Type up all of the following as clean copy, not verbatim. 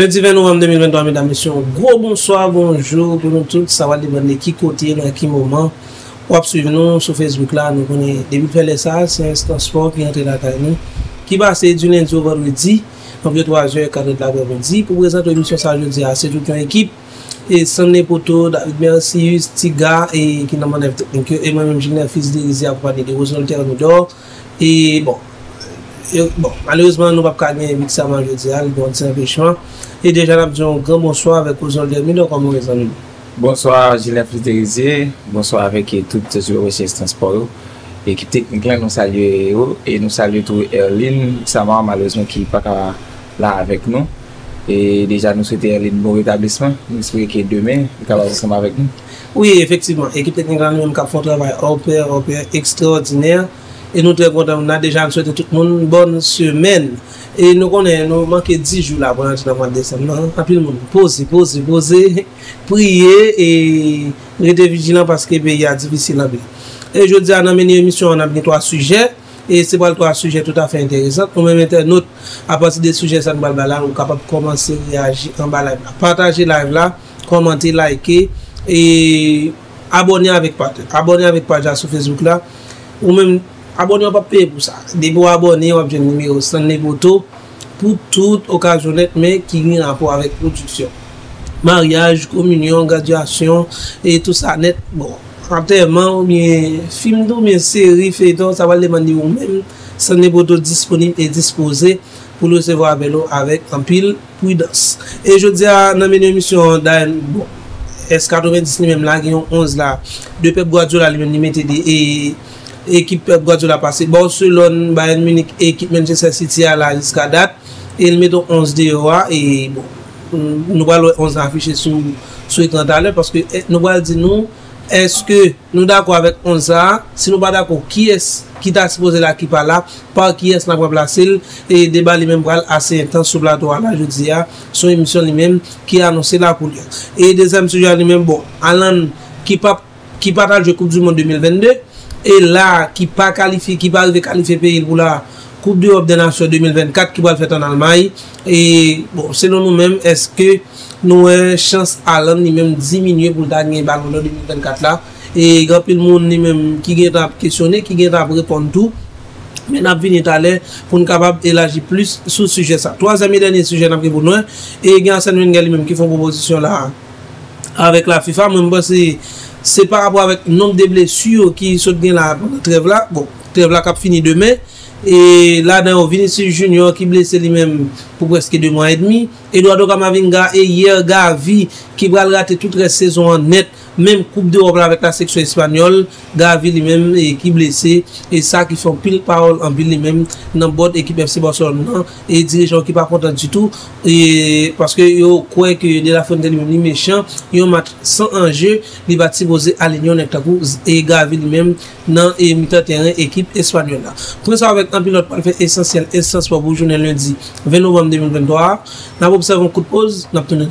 Le 20 novembre 2023, mesdames et messieurs, gros bonsoir, bonjour pour nous tous. Ça va dépendre qui côté, dans quel moment. Vous pouvez suivre nous sur Facebook là. Nous connaissons début de faire ça. C'est un instant sport qui entre là nous. Qui passe du lundi au vendredi, environ 3h40 de l'après-midi. Pour présenter l'émission, ça jeudi, c'est toute une équipe. Et Sané Poto, David Mercius, Tiga et qui n'a pas de technique. Et moi-même, j'ai un fils de Rizia pour parler des résultats de l'Or. Et bon. Bon, malheureusement, nous ne pouvons pas gagner avec ça, je dis, bon, c'est un péchement. Et déjà, nous avons un grand bonsoir avec vous, Andrés Iniesta, comment vous allez? Bonsoir, Gilles Fritérisé, bonsoir avec toutes les recherches transport. L'équipe technique, nous saluons et nous saluons tout Erling, malheureusement, qui n'est pas là avec nous. Et déjà, nous souhaitons Erling bon rétablissement. Nous espérons que demain, nous allons ensemble avec nous. Oui, effectivement, l'équipe technique, nous avons fait un travail extraordinaire. Et nous très contents, on a déjà souhaité tout le monde une bonne semaine. Et nous connaissons, nous manquons 10 jours là pour le mois de décembre. En plus, le monde posez, priez et restez vigilants parce que le pays est difficile. Et je dis à la mini émission, on a mis 3 sujets. Et c'est pas 3 sujets tout à fait intéressants. Pour même internaute, à partir des sujets, ça nous va là, on est capable de commencer à réagir en bas là. Partagez live là, commentez, likez et abonnez avec page. Abonnez avec page sur Facebook là. Ou même abonnez pas payer pour ça. Des bons abonnés, on a besoin de numéro 100 les photos pour toute occasion mais qui a un rapport avec production. Mariage, communion, graduation et tout ça net. Bon, actuellement, mes films, mes séries, feuilletons, ça va demander ou même 100 les photos disponibles et disposées pour le recevoir avec un pile prudence. Et je dis à la émission d'Alan, bon, S99 même là, qui ont 11 là, de Pep Guardiola, lui-même, il mettait des. Équipe Pep Guardiola passé Barcelone, Bayern Munich, équipe Manchester City à la jusqu'à date. Et ils mettent 11 DOA et bon, nous allons 11 affichés sur l'écran d'aller parce que nous allons dire nous, est-ce que nous d'accord avec 11 A? Si nous pas d'accord, qui est-ce qui t'a supposé là qui par là? Par qui est-ce qu'on va placer? Et débat les mêmes bras assez intense sur la toile là, je dis à son émission lui-même qui a annoncé la couleur. Et deuxième sujet lui-même, bon, Alan qui partage la Coupe du Monde 2022. Et là, qui pas qualifié, qui va arriver qualifier pays pour la Coupe d'Europe des Nations 2024 qui va le faire en Allemagne. Et bon, selon nous-mêmes, est-ce que nous avons chance à l'homme lui-même diminuer pour le dernier Ballon d'Or 2024 là? Et grand peu de monde lui-même qui vient à questionner, qui vient à répondre tout. Mais nous avons fini pour nous capables d'élargir plus sur ce sujet ça. Troisième et dernier sujet, nous avons pour nous. Et il y a un certain nombre lui-même qui font proposition là avec la FIFA. Même si c'est par rapport avec le nombre de blessures qui sont bien là pendant la trêve là. Bon, trêve là qui a fini demain. Et là, dans Vinícius Júnior qui blessé lui-même pour presque 2 mois et demi. Eduardo Camavinga et hier Gavi qui va rater toute la saison en net. Même Coupe d'Europe avec la section espagnole. Gavi lui-même qui blessé. Et ça qui font pile parole en ville lui-même dans le bord équipe FC Barcelona. Et dirigeants qui ne sont pas contents du tout. Et parce que ils croient que de la fin de lui-même, les méchants, ils ont match sans enjeu. Ils vont supposer à l'union et Gavi lui-même dans le mi-terrain équipe espagnole. Pour ça, avec un pilote parfait essentiel, essence pour vous journée lundi 20 novembre 2023. Nous observons un coup de pause, nous obtenons un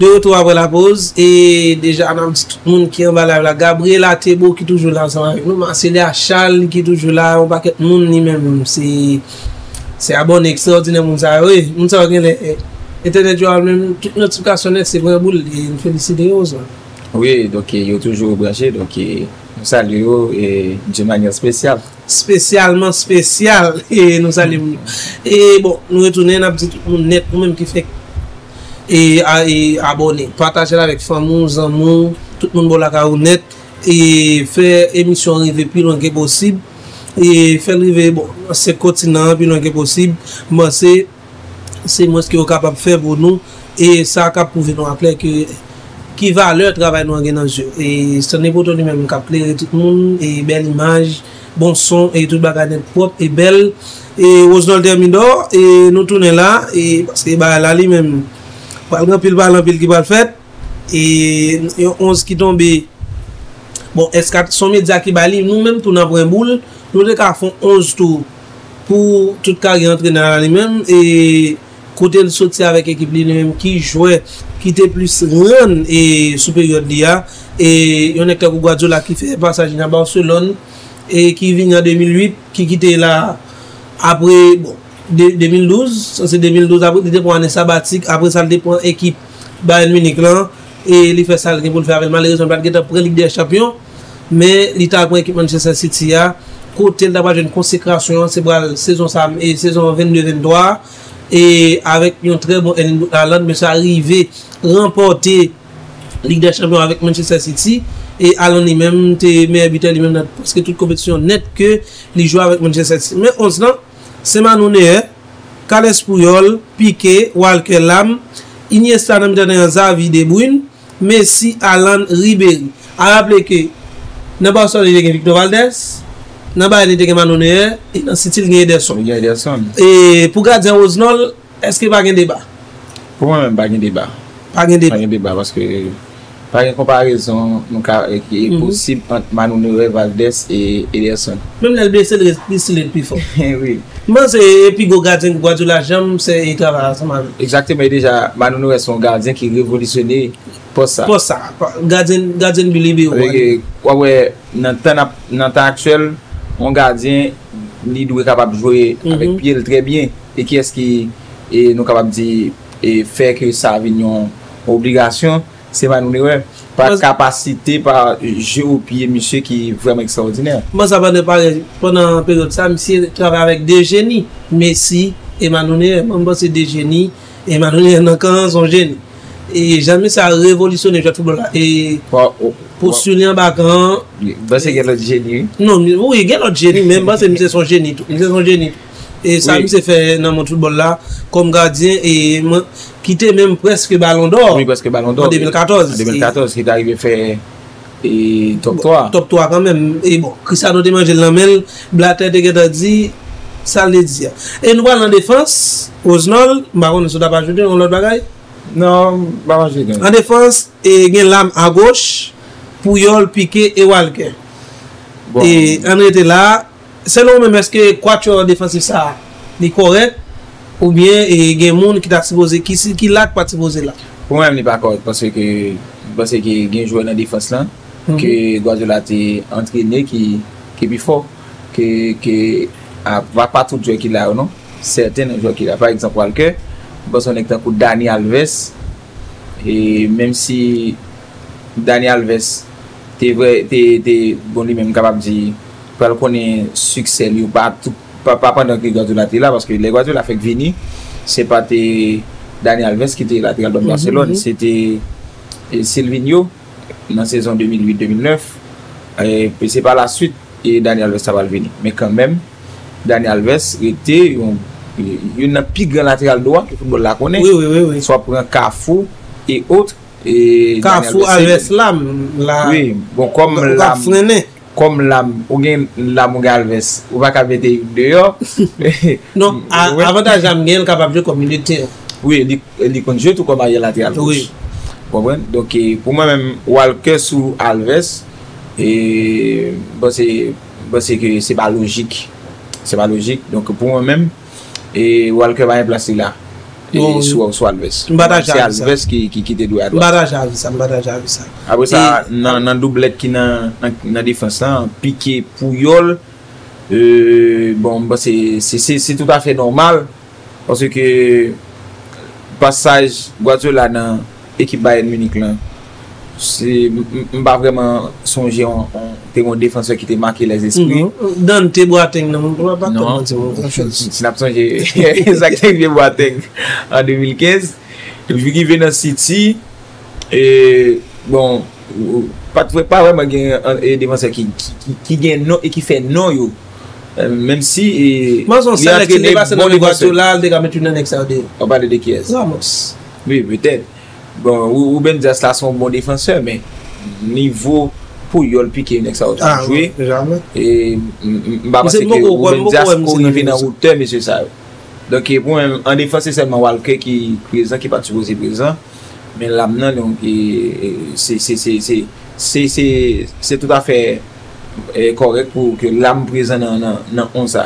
de retour après la pause et déjà on a dit tout le monde qui est en bas là, Gabriela Tebo qui est toujours là ensemble avec nous, Marcelia Charles qui est toujours là, on paquet de monde lui-même, c'est abonné extraordinaire, nous savons que l'internet même toute notification c'est vraiment boule et nous félicitons. Oui, donc ils sont toujours branchés, donc nous saluons et d'une manière spéciale. Spécialement spécial et nous saluons. Et bon, nous retournons à petit net nous-mêmes qui fait. Et abonner, partager avec famille, amis, tout le monde la honnête et faire émission arriver plus loin que possible et faire arriver bon ce continent plus loin que possible. Moi c'est moi ce que vous capable de faire pour nous Et ça a prouvé en clair que qui va leur travail nous dans le jeu. Et ce n'est pas tout lui-même qui a clairé tout le monde, et belle image, bon son, et tout le bagage propre et belle. Et Osnol termine d'or, et nous tournons là, et parce que bah, là lui-même, par exemple, il va pile qui va le faire, et 11 qui tombe. Bon, est-ce que son média qui va nous-mêmes tournons pour un boule, nous avons 11 tours pour toute carrière entraîneur lui-même, et côté le sortir avec l'équipe lui-même qui jouait, qui était plus run et supérieur d'IA. Et il y en a Pep Guardiola qui fait passage à Barcelone et qui vient en 2008, qui quittait là après bon, 2012, c'est 2012 après, il était pour année sabbatique, après ça il prend équipe Bayern Munich là et il fait ça pour le faire avec malheureusement pas qu'il après Ligue des champions, mais il était après équipe Manchester City là, côté d'avoir une consécration, c'est pour la saison et saison 22-23. Et avec un très bon Alan, mais ça arrivé remporter Ligue des champions avec Manchester City. Et Alan lui-même, t'es meilleur buteur lui-même, parce que toute compétition nette que les joueurs avec Manchester City. Mais on se dit, c'est Manoné, Carles Puyol, Piqué, Walker, Lam, Iniesta, David De Bruyne, Messi, Alan, Ribéry. A rappeler que, dans Barcelone, il y a Víctor Valdés. Dans Bayern, il y a Manoné et dans City, il y a des sons. Et pour garder Osnol, est-ce qu'il n'y a pas de débat? Pour moi, il n'y a pas de débat. Pas de débat. Pas de débat parce que pas de comparaison qui est possible entre Manoné, Valdés et Ederson. Même les blessés, c'est le plus fort. Oui. Moi, c'est puis go gardien qui boit de la jambe, c'est il travaille ensemble. Exactement. Déjà, Manoné est son gardien qui révolutionné. Pour ça. Pour ça. Gardien du libéro. Oui, dans le temps actuel, mon gardien, il doit être capable de jouer avec pied très bien. Et qui est-ce qui est capable de faire que ça vienne une obligation? C'est Manoné. Par capacité, par jeu au pied, monsieur qui est vraiment extraordinaire. Moi, ça va de parler. Pendant la période, ça, monsieur travaille avec des génies. Messi et Manoné, c'est des génies. Et Manoné, son génie. Et jamais ça a révolutionné le football. Et pour Sully en Bacan. C'est qu'il y a l'autre génie. Non, oui, il y a l'autre génie, même c'est son génie. Et ça, il s'est fait dans mon football là, comme gardien, et quitter même presque Ballon d'Or. Oui, presque Ballon d'Or. En 2014. En 2014, il est arrivé à faire top 3. Top 3 quand même. Et bon, Cristiano Ronaldo, Lamel, Blatter, Tegedadi, ça le dit. Et nous voilà en défense, Osnol, Baron ne se doit pas ajouter, on l'autre bagaille. Non, bah, en défense, il y a l'âme à gauche, Puyol, Piqué et Walker. Bon. Et on était là. Selon même, est-ce que quatuor défensif ça est correct ou bien il y a des gens qui t'a supposé, qui l'a pas supposé là? Pour moi, il n'est pas correct parce que il y a un joueur dans la défense là, que Guardiola est entraîné, qui est plus fort, qui va pas tout joueur qu'il a, non? Certains joueurs qu'il a, par exemple Walker. Parce qu'on est un coup Daniel Alves, et même si Daniel Alves était bon lui-même capable de dire qu'il connaît succès ou pas, pas pendant que Guardiola était là, parce que les Guardiola fait Vini, c'est pas Daniel Alves qui était latéral de Barcelone, c'était Sylvinho dans la saison 2008-2009, et c'est par la suite et Daniel Alves ça va le venir. Mais quand même, Daniel Alves était il y a un plus grand latéral droit que le football la connaît. Oui. Soit pour un Carrefour et autres. Carrefour Alves Lam. Oui, bon, comme Lam, ou bien Lam ou Alves, ou pas capable de dehors. Non, avantage Lam, il est capable de jouer comme militaire. Oui, il est joué tout comme un latéral. Oui. Donc, pour moi-même, Walker sous Alves, c'est pas logique. C'est pas logique. Donc, pour moi-même, et Walker va remplacer là. Et soit Alves. C'est Alves qui quitte droit à droite. Mbadaja, ça. Après ça, dans la doublette qui est dans la défense, Piqué, Puyol, bon, c'est tout à fait normal. Parce que passage Guardiola dans l'équipe Bayern Munich, je ne pas vraiment songer en un défenseur qui t'a marqué les esprits. Dans tes boitings, non, c'est l'absence de boitings en 2015. Vu qu'il vient dans City, bon, pas vraiment un défenseur qui gagne non et qui fait non. Même si. Moi, je suis un défenseur qui est là, il va mettre une annexe à deux. On parle de qui est-ce? Ramos. Oui, peut-être. Bon, ou bien Zasla sont bons défenseurs, mais niveau Puyol Piqué n'est pas autant joué. Jamais. Et Mbappé c'est que ou bien Zasla arrive dans hauteur, monsieur ça. Donc pour en défense c'est seulement Walker qui présent, qui pas supposé présent, mais l'amenant donc c'est tout à fait correct pour que l'âme présente dans 11 ans.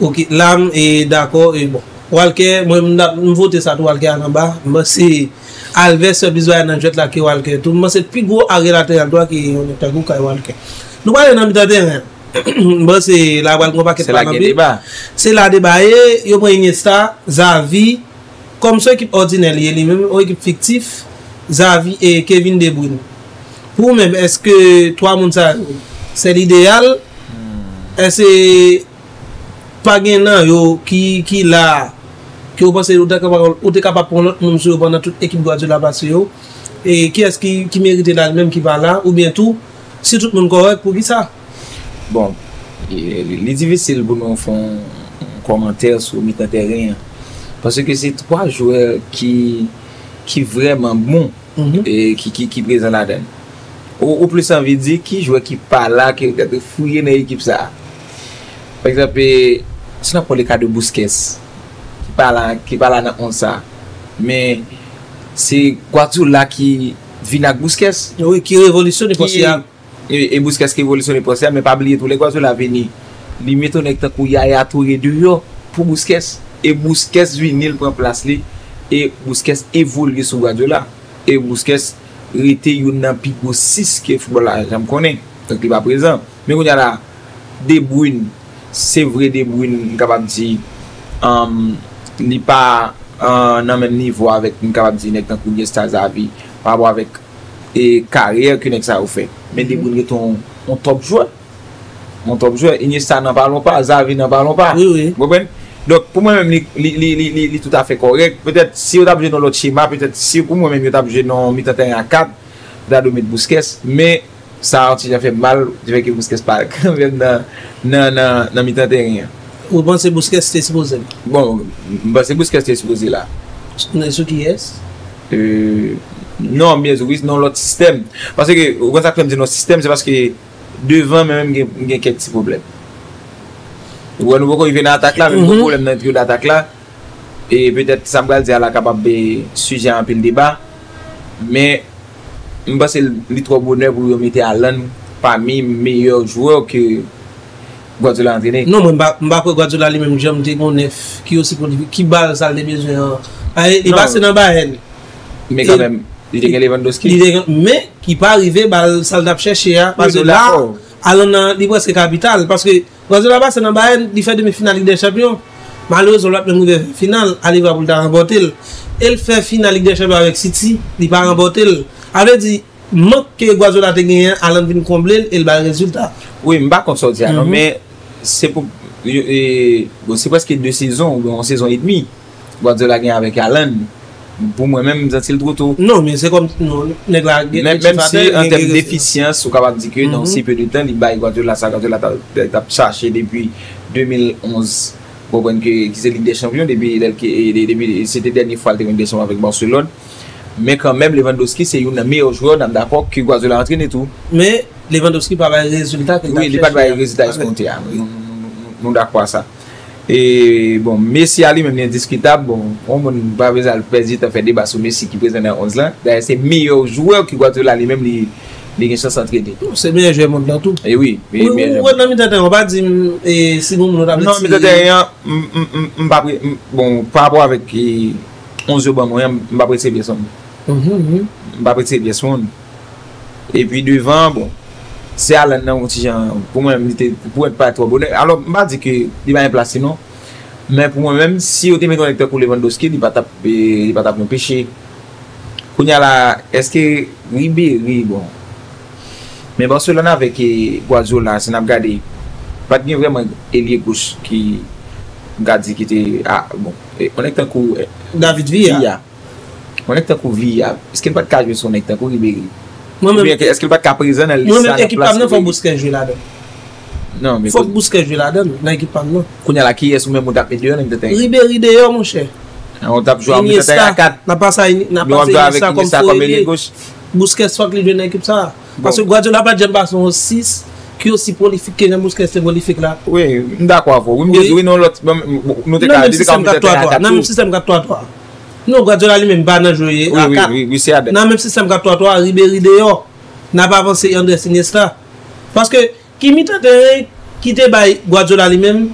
Ok, l'âme est d'accord et bon. Walker, moi je vote ça, Walker en bas. C'est Alves besoin d'un jet là qui Walker. Tout le monde c'est plus gros arrêt latéral droit qui est un goût qui Walker. Nous parlons de terrain. C'est la balle qu'on va quitter. C'est la débat. Il y a Iniesta, Xavi, comme ceux qui ordinaire, il y a même une équipe fictive, Xavi et Kevin De Bruyne. Pour même, est-ce que toi, mon c'est l'idéal? Est-ce que pas gagnant qui là? Qui vous pensez que est capable pour nous pendant toute l'équipe de la base? Et qui est-ce qui mérite là même qui va là? Ou bien tout, si tout le monde correct, pour qui ça? Bon, il est difficile pour nous faire un commentaire sur le milieu de terrain. Parce que c'est trois joueurs qui sont vraiment bons et qui présentent la donne. Au plus, envie de dire qui joueur qui pas là, qui est fouillé dans l'équipe. Par exemple, c'est là pour le cas de Busquets, qui pas là dans ça. Mais c'est Guardiola qui vient avec Busquets. Oui, qui révolutionne le et Busquets qui évolutionne possible, mais pas oublier tous les gars de l'avenir. Les mettons avec tant qu'il y a touré dehors pour Busquets. Et Busquets vient, il prend place lui. Et Busquets évolue sous Guardiola. Et Busquets était un pico 6 qui est footballeur, je me connais. Donc il va présent. Mais on y a là, De Bruyne, c'est vrai De Bruyne, capable de dire, il n'est pas dans même niveau avec capable de dire tant qu'il y a Xavi, par rapport avec et carrière que Nexa a fait. Mais De Bruyne est un top joueur. Un top joueur. Iniesta n'en parlons pas, Xavi n'en parlons pas. Oui, oui. Donc pour moi-même, il est tout à fait correct. Peut-être si on a besoin dans l'autre schéma, peut-être si pour moi-même, on a besoin dans le 4, on a besoin de Busquets. Mais ça a fait mal, je vais que Busquets parle quand même dans le mi-terrain. Vous pensez que Busquets était supposé? Bon, je pense que Busquets était supposé là. Ce qui est non, bien sûr, oui, non, l'autre système. Parce que, quand ça dit notre système, c'est parce que devant, même, il y a quelques petits problèmes. Ou à nouveau, il vient d'attaque là, même beaucoup problème dans l'attaque là. Et peut-être, ça me dit à la capable de sujet un peu le débat. Mais, je pense que les trois bonheurs pour remettre Alan parmi les meilleurs joueurs que Guardiola a entraîné. Non, mais je ne sais pas Guardiola lui-même, j'aime dire qu'on est qui aussi qui bat ça les besoins. Il passe dans Bayern. Mais quand même. Il y a Lewandowski. Mais qui pas arrivé bal salle d'app chercher parce que là Alan libre c'est capital parce que Guardiola c'est dans Bayern il fait demi-finale Ligue des champions malheureusement la finale arrive à pour remporter elle fait finale Ligue des champions avec City il pas remporter avait dit manque que Guardiola te gagné Alan vient combler et le résultat oui me pas consortir non mais c'est pour c'est presque deux saisons ou une saison et demie Guardiola gagne avec Alan. Pour moi-même, c'est trop tôt. Non, mais c'est comme. Même si, en termes d'efficience, on peut dire que dans si peu de temps, il va y avoir de la saga de la cherché depuis 2011. Vous comprenez que c'est Ligue des champions, c'était la dernière fois Ligue des champions avec Barcelone. Mais quand même, Lewandowski, c'est un meilleur joueur dans d'accord que Guardiola entraîne et tout. Mais Lewandowski n'a pas de résultat. Oui, il n'a pas de résultat escompté. Nous d'accord à ça. Et bon, Messi a lui-même indiscutable. Bon, on ne va pas perdre à faire débat sur Messi qui présente à 11 ans. D'ailleurs, c'est le meilleur joueur qui Guardiola lui-même les chances d'entraîner. C'est le meilleur joueur mondial tout. Et oui, mais on va dire si nous nous avons. Non, mais d'ailleurs, bon, par rapport avec 11 jours, on ne va pas prêter bien son. On ne va pas prêter bien son. Et puis devant, bon. C'est Alan pour moi-même, pour être pas trop bon. Alors, je ne dis que il va remplacer, non. Mais pour moi-même, si on met un connecteur pour Lewandowski, il va taper un péché. Est-ce que Ribéry, bon. Mais Barcelone avec Guardiola, c'est n'a pas gardé. Pas de vraiment ailier gauche qui garde qui était. Ah, bon. On est un coup. David Villa. On est un coup Villa. Est-ce qu'il n'y a pas de cas de son connecteur pour Ribéry? Est-ce qu'il va pas présent dans l'équipe? Non, mais l'équipe pas faut Busquets jouer là-dedans. Non, mais faut Busquets jouer là-dedans, l'équipe pas non. Qu'on a la qui est sous même on tape dehors dans le terrain. Ribéry dehors mon cher. On tape jouer en milieu de terrain à 4. On n'a pas ça avec Iniesta comme milieu gauche. Busquets soit que les deux n'équipent ça. Parce que Guardiola pas de Jambas en 6. Qui est aussi prolifique que Busquets est prolifique là. Oui, d'accord. Oui, non, l'autre. Nous sommes dans le système 4-3-3. Dans le système 4-3-3. Non, Guardiola lui-même pas dans jouer à 4. Oui, c'est à 4. Dans le même système 4-3-3, Ribéry dehors n'a pas avancé Andrés Iniesta. Parce que qui mit en terrain, qui te baille Guardiola lui-même,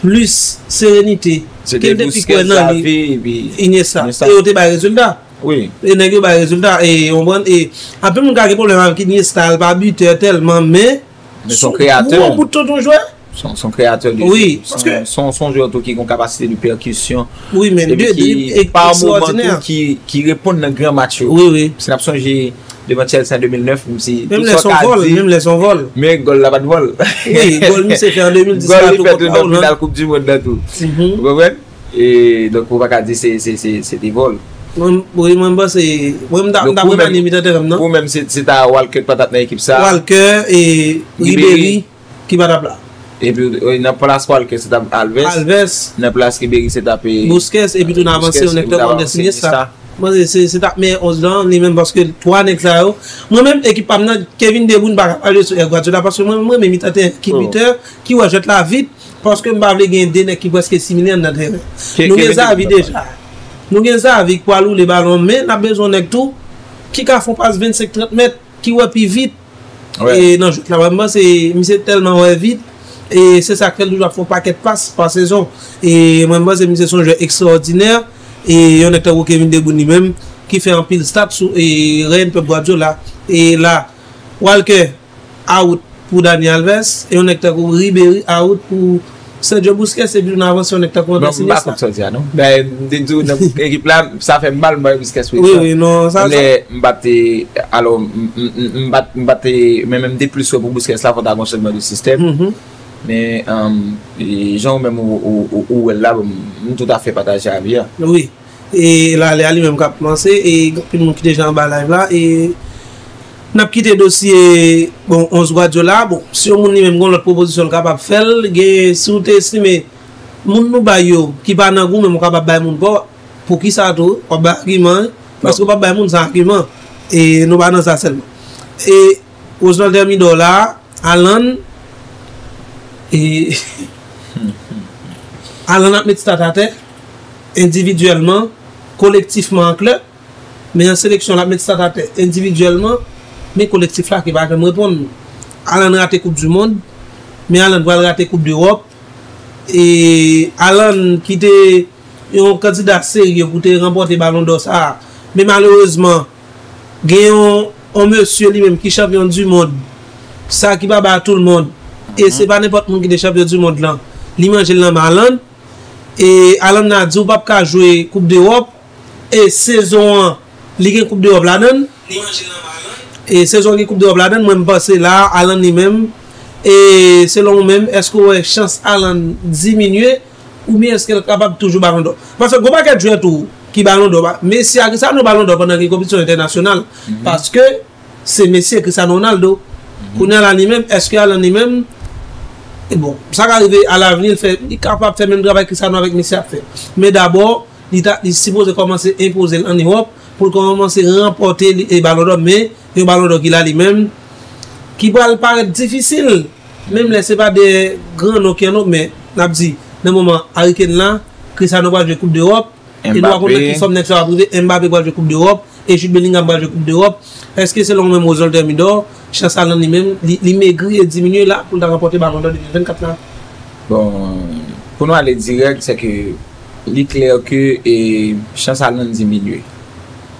plus sérénité. C'était Busquets, Xavi, Iniesta. Et on te baille résultat. Oui. Et n'est-ce pas résultat. Et on prend. Et après, mon gars, le problème avec Iniesta, il pas buté tellement, mais. Son créateur. Ou bout de ton joueur. Son créateur. Oui. Parce que son joueur qui a une capacité de percussion. Oui, mais par moment qui répond dans un grand match. Oui, oui. C'est l'absence de Manchester en 2009. Même les son vol. Même les son vol. Mais Gol n'a pas de vol. Oui, Gol s'est fait en 2010. Gol il fait dans la Coupe du Monde dans tout. Vous comprenez? Et donc, on va pas dire c'est des vols. Oui, moi, c'est. Vous-même, c'est à Walker qui va dans l'équipe ça. Walker et Ribéry qui va dans là. Et puis, dans place Walker, c'est à Alves. Dans place Ribéry, c'est à Busquets. Et puis, on a avancé, on est capable de signer ça. Moi, c'est à mes 11 ans, même parce que 3 n'est là. Moi-même, équipe Kevin De Bruyne va aller sur Guardiola parce que moi-même, je suis un équipiteur qui va jeter la vite parce que je vais gagner des équipes presque similaires dans le terrain. Nous les avons déjà. Nous avons ça avec Poilou, les ballons, mais nous avons besoin de tout. Qui font passe 25-30 mètres, qui va plus vite. Et non, vraiment, c'est tellement vite. Et c'est ça que nous avons fait un paquet de passes par saison. Et moi, c'est son jeu extraordinaire. Et on est avec Kevin De Bruyne lui-même, qui fait un pile stats et Reine Pep Guardiola. Et là, Walker, out pour Daniel Alves. Et on est avec Ribéry, out pour. C'est Joe Busquets, c'est une avance sur le tacon de Sylvinho. Mais l'équipe là, ça fait mal, moi, Busquets. Oui, non, ça fait mal. Alors, même des plus pour Busquets, là, pour fonctionnement du système. Mais les gens, même où elle là, tout à fait partagé à bien. Oui, et là, elle même qui a commencé, et puis nous quittons déjà en bas là, et on a quitté le dossier, bon, on se voit de là. Bon, si on a même l'autre proposition capable de faire, si on estime que les gens qui ne sont pas dans le groupe, mais capable de faire des gens, pour qui ça tout, on va argumenter, parce qu'on ne peut pas faire des arguments, et nous ne pouvons pas faire ça seulement. Et au dernier dollar, Alan a mis des stats à terre, individuellement, collectivement en club, mais en sélection, on a mis des stats à terre, individuellement. Mais collectif là qui va me répondre. Alan a raté Coupe du Monde, mais Alan va rater Coupe d'Europe. Et Alan qui était un candidat sérieux pour remporter le Ballon d'Or. Mais malheureusement, il y a un monsieur lui-même qui est champion du monde. Ça qui va battre tout le monde. Et ce n'est pas n'importe qui est champion du monde là. L'image est là, Alan. Et Alan a dit qu'il n'a pas joué Coupe d'Europe. Et saison 1, Ligue des Coupe d'Europe là. L'image est là, Alan. Et saison de Coupe d'Europe, je me passe là, Alan lui-même. Et selon moi-même, est-ce que la chance Alan diminuer ou bien est-ce qu'elle est capable de toujours Ballon d'Or? Parce que pas qu'elle joue tout qui Ballon d'Or, mais si elle a Ballon d'Or pendant les compétitions internationales, parce que c'est Messi et Cristiano Ronaldo. Qu'on a lui-même, est-ce qu'Alan lui-même, bon, ça va arriver à l'avenir, il est capable de faire même travail que Cristiano avec Messi a fait. Mais d'abord, il suppose de commencer à imposer en Europe pour commencer à remporter les Ballons d'Or, mais le Ballon d'Or qu'il a lui-même, qui peut paraître difficile, même si ce n'est pas des grands noms, mais on a dit, dans le moment, Harry Kane là, Cristiano va jouer la Coupe d'Europe, il doit compter qui sont next à trouver, Mbappé va jouer la Coupe d'Europe, et Jude Bellingham va jouer la Coupe d'Europe. Est-ce que selon même Oswald Termidor, Chance Allen lui-même, il maigrit et diminue là pour remporter le Ballon d'Or 2024 là? Bon, pour nous aller direct, c'est que il est clair que Chance Allen diminue.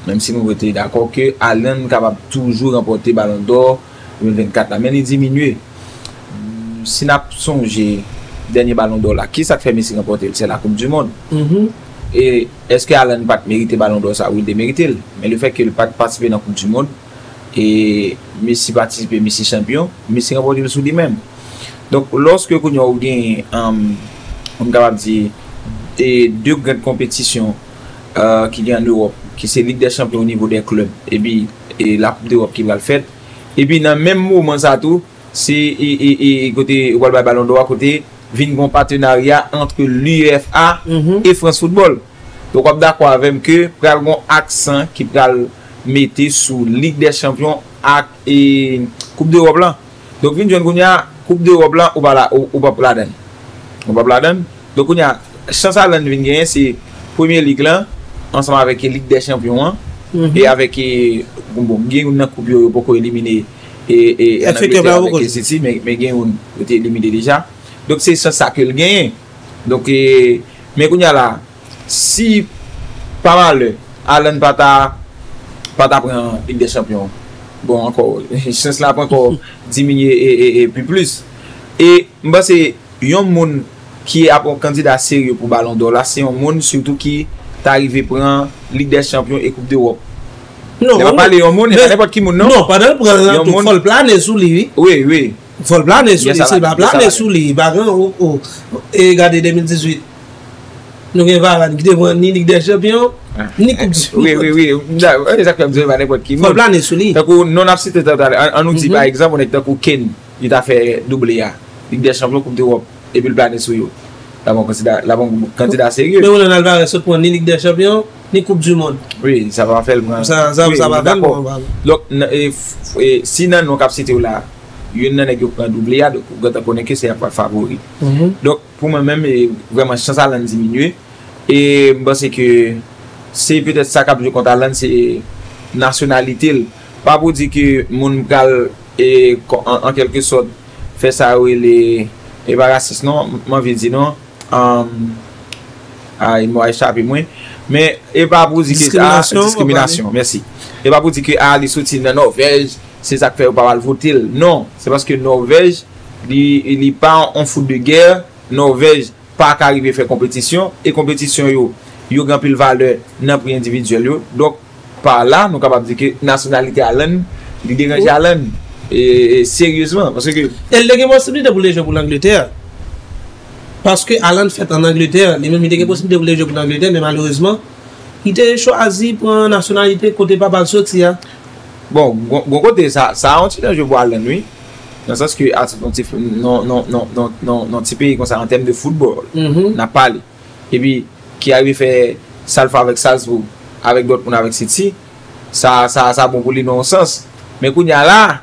Même si nous votons d'accord que Alan est capable de toujours remporter le Ballon d'Or 2024, mais il diminue. Si nous songé le dernier Ballon d'Or, qui ça fait Messi remporter? C'est la Coupe du Monde. Et est-ce que Alan n'a pas mérité le Ballon d'Or? Ça, oui, il mérite. Mais le fait qu'il n'a pas participé à la Coupe du Monde, et Messi participer, Messi champion, Messi remporte le sous lui-même. Donc, lorsque nous avons eu deux grandes compétitions qu'il y a en Europe, qui c'est Ligue des champions au niveau des clubs et puis la Coupe d'Europe qui va le faire et puis dans le même moment ça tout c'est côté World Ballon d'Or à côté vient un partenariat entre l'UEFA et France Football. Donc, on est d'accord avec que nous avons un accent qui nous mettre sur Ligue des champions et Coupe d'Europe. Donc, nous avons la Coupe d'Europe ou pas la donner. On va la donner. Donc, on a chance à l'année, c'est première ligue là, ensemble avec la Ligue des champions. Et avec bon, la Coupe d'Europe beaucoup éliminé. Et avec City, mais on a été éliminé déjà. Donc, c'est ça que le gagne. Donc, mais qu'on y a là, si pas mal, Alan Pata prend Ligue des champions. Bon, encore, chance là, encore diminuer et puis plus. Et, bah, c'est un monde qui est un candidat sérieux pour Ballon d'Or. Là, c'est un monde surtout qui est arrivé prendre Ligue des champions et Coupe d'Europe. Non, on pas les monde, il n'importe qui monde, non. Non, pas d'ailleurs, il faut le planer sous lui. Oui, oui. Faut le planer sous lui, c'est pas planer sous lui. Et regardez 2018. Nous avons devant ni Ligue des champions, ni Coupe du Monde. Oui, oui, oui. Exactement, vous avez n'importe qui. Faut le planer sous lui. Donc, non, on nous dit par exemple, on est dans Ken, il a fait double A, Ligue des champions, Coupe d'Europe, et puis le planer sous lui. Là, on candidat sérieux. Mais on a Alvarez se prend ni Ligue des champions, ni Coupe du Monde. Oui, ça va faire le grand. Ça va faire le grand. Donc, si nous avons une capacité là, il y a un doublé, donc on connaît que c'est un favori. Donc, pour moi-même, vraiment, chance à l'an diminuer. Et bah, c'est que c'est peut-être ça que je compte à l'an, c'est nationalité. Pas pour dire que mon gars, en quelque sorte, fait ça ou les ébarrasses. Non, moi, je dis non. Il m'a échappé moins. Mais, et pas pour dire que la discrimination, merci. Et pas pour dire que les soutiens de Norvège, c'est ça que fait pas le voter. Non, c'est parce que Norvège, il n'est pas en foot de guerre. Norvège, pas qu'arriver à faire compétition. Et compétition, il y a grand pile valeur dans prix individuel. Donc, par là, nous sommes capables de dire que nationalité Allen, il dérange Allen. Et sérieusement, parce que. Elle a des possibilités pour les jeux pour l'Angleterre. Parce que Alan fait en Angleterre, les mêmes idées que possible de jouer pour l'Angleterre, mais malheureusement, il était choisi pour une nationalité côté pas mal sorti. Bon, côté ça, ça a un petit peu de jeu pour Alan, oui. Dans le sens que, non, petit pays comme ça, en termes de football, n'a pas allé. Et puis, qui arrive à faire Salfa avec Salzbourg, avec Dortmund, avec City, ça bon pour lui, non sens. Mais quand il y a là,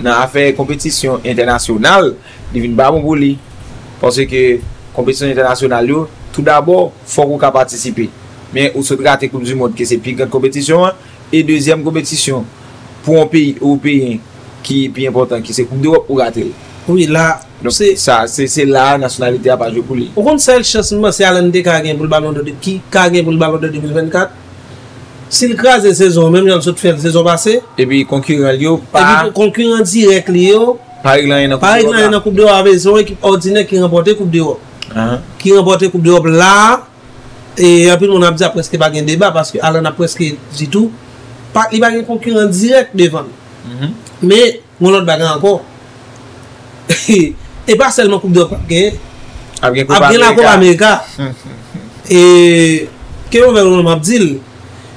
dans l'affaire compétition internationale, il vient pas bon pour lui. Parce que compétition internationale, tout d'abord, il faut qu'on participe. Mais on se traite Coupe du Monde, que c'est la plus grande compétition. Et deuxième compétition, pour un pays européen qui est plus important, qui c'est Coupe d'Europe, ou rater. Oui, là, c'est la nationalité à pas jouer pour lui. Au contraire, le chassement, c'est Alan qui a gagné pour le Ballon d'Or de 2024. S'il crase la saison, même si on fait la saison passée. Et puis, concurrent direct, Paris là il y a Coupe d'Europe avec son équipe ordinaire qui remporte Coupe d'Europe. Qui remporte Coupe d'Europe là et puis on a dit presque pas de débat parce que Alan a presque dit tout. Pas il va un concurrent direct devant. Mais mon autre bagarre encore. Et pas seulement Coupe d'Europe gagné. Avec la Coupe América. Et que on va on m'a dit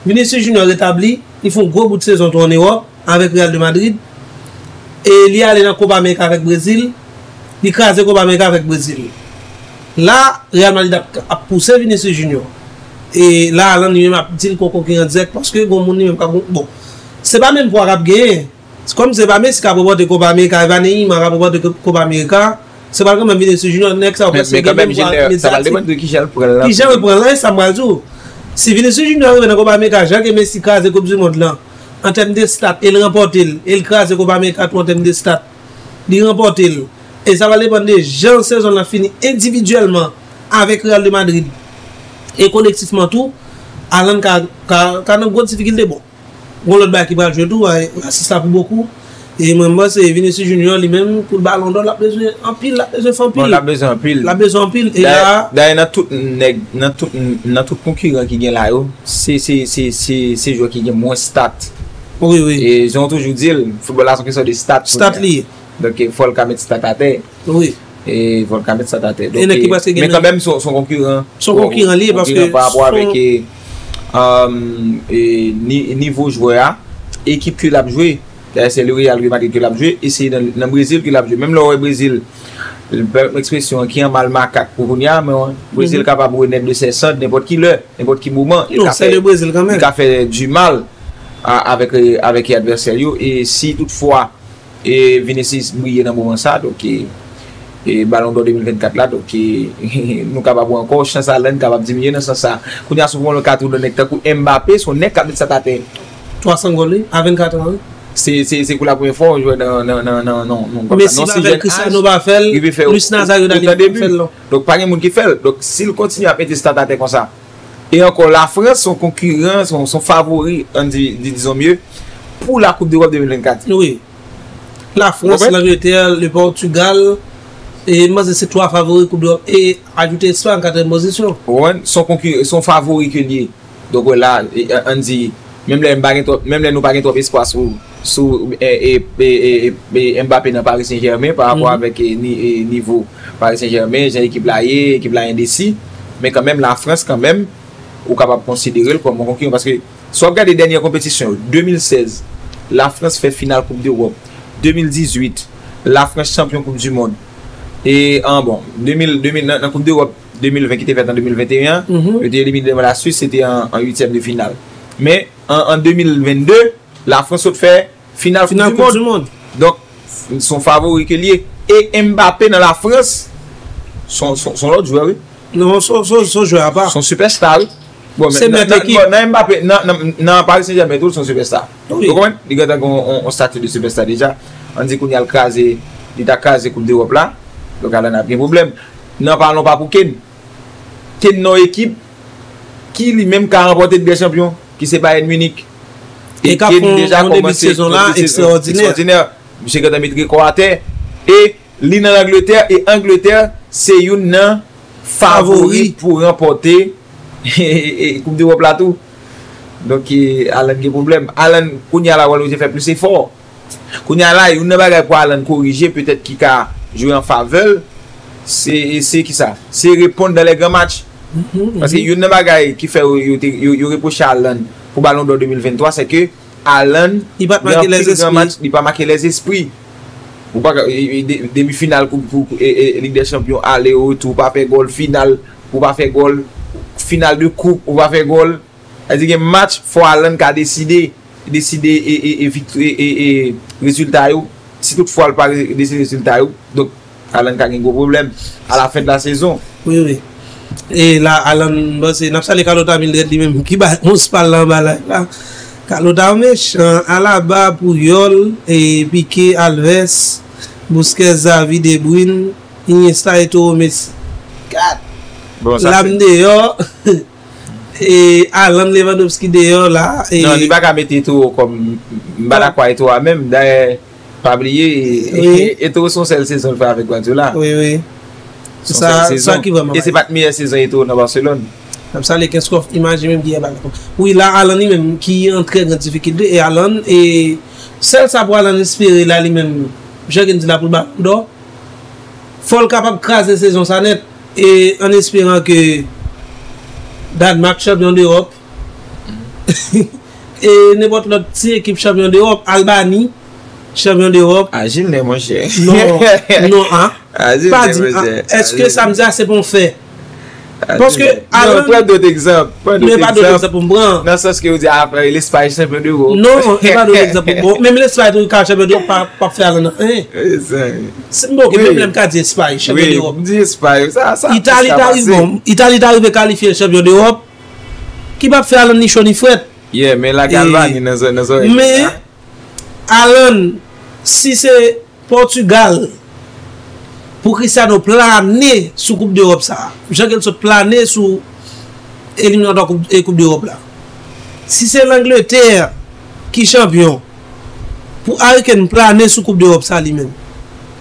Vinícius Júnior rétabli, ils font gros bout de saison en Europe avec Real de Madrid. Et il y a dans la Coupe América avec le Brésil, il crase la Coupe América avec le Brésil. Là, Real Madrid a poussé Vinícius Júnior. Et là, Alan lui-même a dit qu'on concurrent direct parce que bon, c'est pas même pour Arab gagner. Comme c'est pas Messi qui a proposé de Coupe América, Ivanei a proposé de Coupe América, c'est pas comme Vinícius Júnior next à passer. Mais quand même, ça va dépendre de qui j'ai le problème. Qui j'ai le problème, ça me rajoute. Si Vinícius Júnior arrive dans la Coupe América, Jacques Messi crase la Coupe du Monde là. En termes de stats, il remporte, il crase Coupe Amérique en termes de stats, il remporte, et ça va dépendre des gens, saison la fini individuellement avec Real de Madrid et collectivement tout. Alan a une grosse difficulté. Bon, l'autre bail qui va jouer tout, assiste à beaucoup. Et même c'est Vinícius Júnior lui-même pour le Ballon d'Or, il a besoin en pile, Et là, d'ailleurs, dans tout concurrent qui gagne là, c'est joueur qui gagne moins stats. Oui, oui. Et j'ai toujours dit, le football a une question de stats. Stats liés. Donc, il faut le mettre stats à terre. Oui. Et il faut le mettre stats à terre. Mais quand même, son concurrent. Son concurrent lié parce que. Par rapport avec niveau joueur, équipe que l'a joué. C'est le Real Madrid qui l'a joué et c'est dans le Brésil qui l'a joué. Même le Brésil l'expression qui en mal macaque pour Kounia, mais le Brésil capable de renaître de ses centres, n'importe qui l'heure, n'importe qui moment. Non, c'est le Brésil quand même. Il a fait du mal avec les adversaires. Et si toutefois, Vinicius brille dans le moment ça, donc et Ballon d'Or 2024 là, donc nous capables encore, chance à l'un capable de diminuer dans ce sens. Kounia souvent le 4 de nectar pour Mbappé, son nez capable de s'attaquer. 300 goals à 24 ans. C'est pour la première fois on joue non mais si avec Cristiano va faire plus Nazario dans le début donc pas rien monde qui fait donc s'il continue à péter stade comme ça et encore la France son concurrent son favori disons mieux pour la Coupe d'Europe 2024 oui la France l'Angleterre le Portugal et moi c'est trois favoris Coupe d'Europe et ajouter ça en quatrième position son concurrent son favori que lié donc là on dit même les nous pas trop espoir sous Mbappé dans Paris Saint-Germain par rapport avec niveau Paris Saint-Germain j'ai équipe là indécis mais quand même la France quand même ou capable considérer comme concurrent parce que si on regarde les dernières compétitions 2016 la France fait finale Coupe d'Europe 2018 la France champion Coupe du monde et en bon 2000 la Coupe d'Europe 2020 qui était faite en 2021 était éliminé par la Suisse c'était en 8e de finale mais en 2022 la France fait finale Coupe du monde. Donc, son favori est lié. Et Mbappé dans la France, son autre joueur, oui. Non, son joueur à part. Son superstar. Bon, c'est même l'équipe. Non, Mbappé, non, Paris Saint-Germain, tous sont superstars. Donc, les gars, on statue de superstar déjà. On dit qu'on y a le cas de la Coupe d'Europe là. Donc, on a bien problème. Non, parlons pas pour Ken. Ken, nos équipes qui lui-même a remporté des champions, qui c'est Bayern Munich. Et qui a déjà commencé saison là extraordinaire. Monsieur Gadamidri Croaté et l'île en Angleterre et Angleterre c'est une favori pour remporter Coupe d'Europe là tout. Donc Alan des problèmes. Alan Kounia là il fait plus effort. Kounia là il n'a pas pour Alan corriger peut-être qui a joué en faveur. C'est qui ça? C'est répondre dans les grands matchs. Parce que il n'a pas qui fait reprocher à Alan. Pour Ballon d'Or 2023, c'est que Alan il n'a pas marqué les esprits. Demi-finale pour Ligue des champions, aller au retour, pas faire goal, finale, pour pas faire goal, finale de coupe, pour pas faire goal. C'est-à-dire que match, il faut Alan qui a décidé et résultat. Si toutefois il n'a pas décidé résultat, donc Alan a un gros problème à la fin de la saison. Oui, oui. Et là, Alan, c'est Napsal et Kalota Mildred lui-même qui bat, on se parle là-bas. Là. Kalota méchant, Alaba, Puyol, et Piqué, Alves, Busquets, David De Bruyne, Iniesta et Toro Messi. 4. Bon, l'âme dehors, et Alan Lewandowski dehors là. Et non, il n'y a pas qu'à mettre tout comme Balakwa et toi même, d'ailleurs, pas oublier, et tout son seul saison avec Guardiola. Oui, oui. Ça qui vraiment. Et c'est pas la meilleure saison et tout dans Barcelone. Comme ça, les 15 coffres, imaginez même qui est là. Oui, là, Alan lui-même qui est en très grande difficulté. Et Alan, et celle ça pour Alan espérer là lui-même, je dis là pour le Ballon d'Or, il faut le capable de craser saison sa net. Et en espérant que Danemark champion d'Europe, et n'importe l'autre équipe champion d'Europe, Albanie, champion d'Europe. Agile, les mon cher. Non, hein. Est-ce que ça me dit c'est bon fait? Parce que Alan, pas d'autres exemples. Mais pas d'autres exemples pour moi. Non, c'est ce que vous dites après l'Espagne champion d'Europe. Non, pas d'autres exemples pour moi. Même l'Espagne champion d'Europe pas fait Alan. C'est bon, même le dit Espagne champion d'Europe. Oui, dit Espagne. Italie arrive qualifier champion d'Europe. Qui va faire Alan ni chaud ni fret? Yeah, mais la Galvanie dans zone. Mais Alan, si c'est Portugal, pour Cristiano planer sous Coupe d'Europe, ça. Jean qu'elle se planer sous éliminatoire Coupe d'Europe là. Si c'est l'Angleterre qui est champion, pour Harry planer sous Coupe d'Europe, ça lui-même.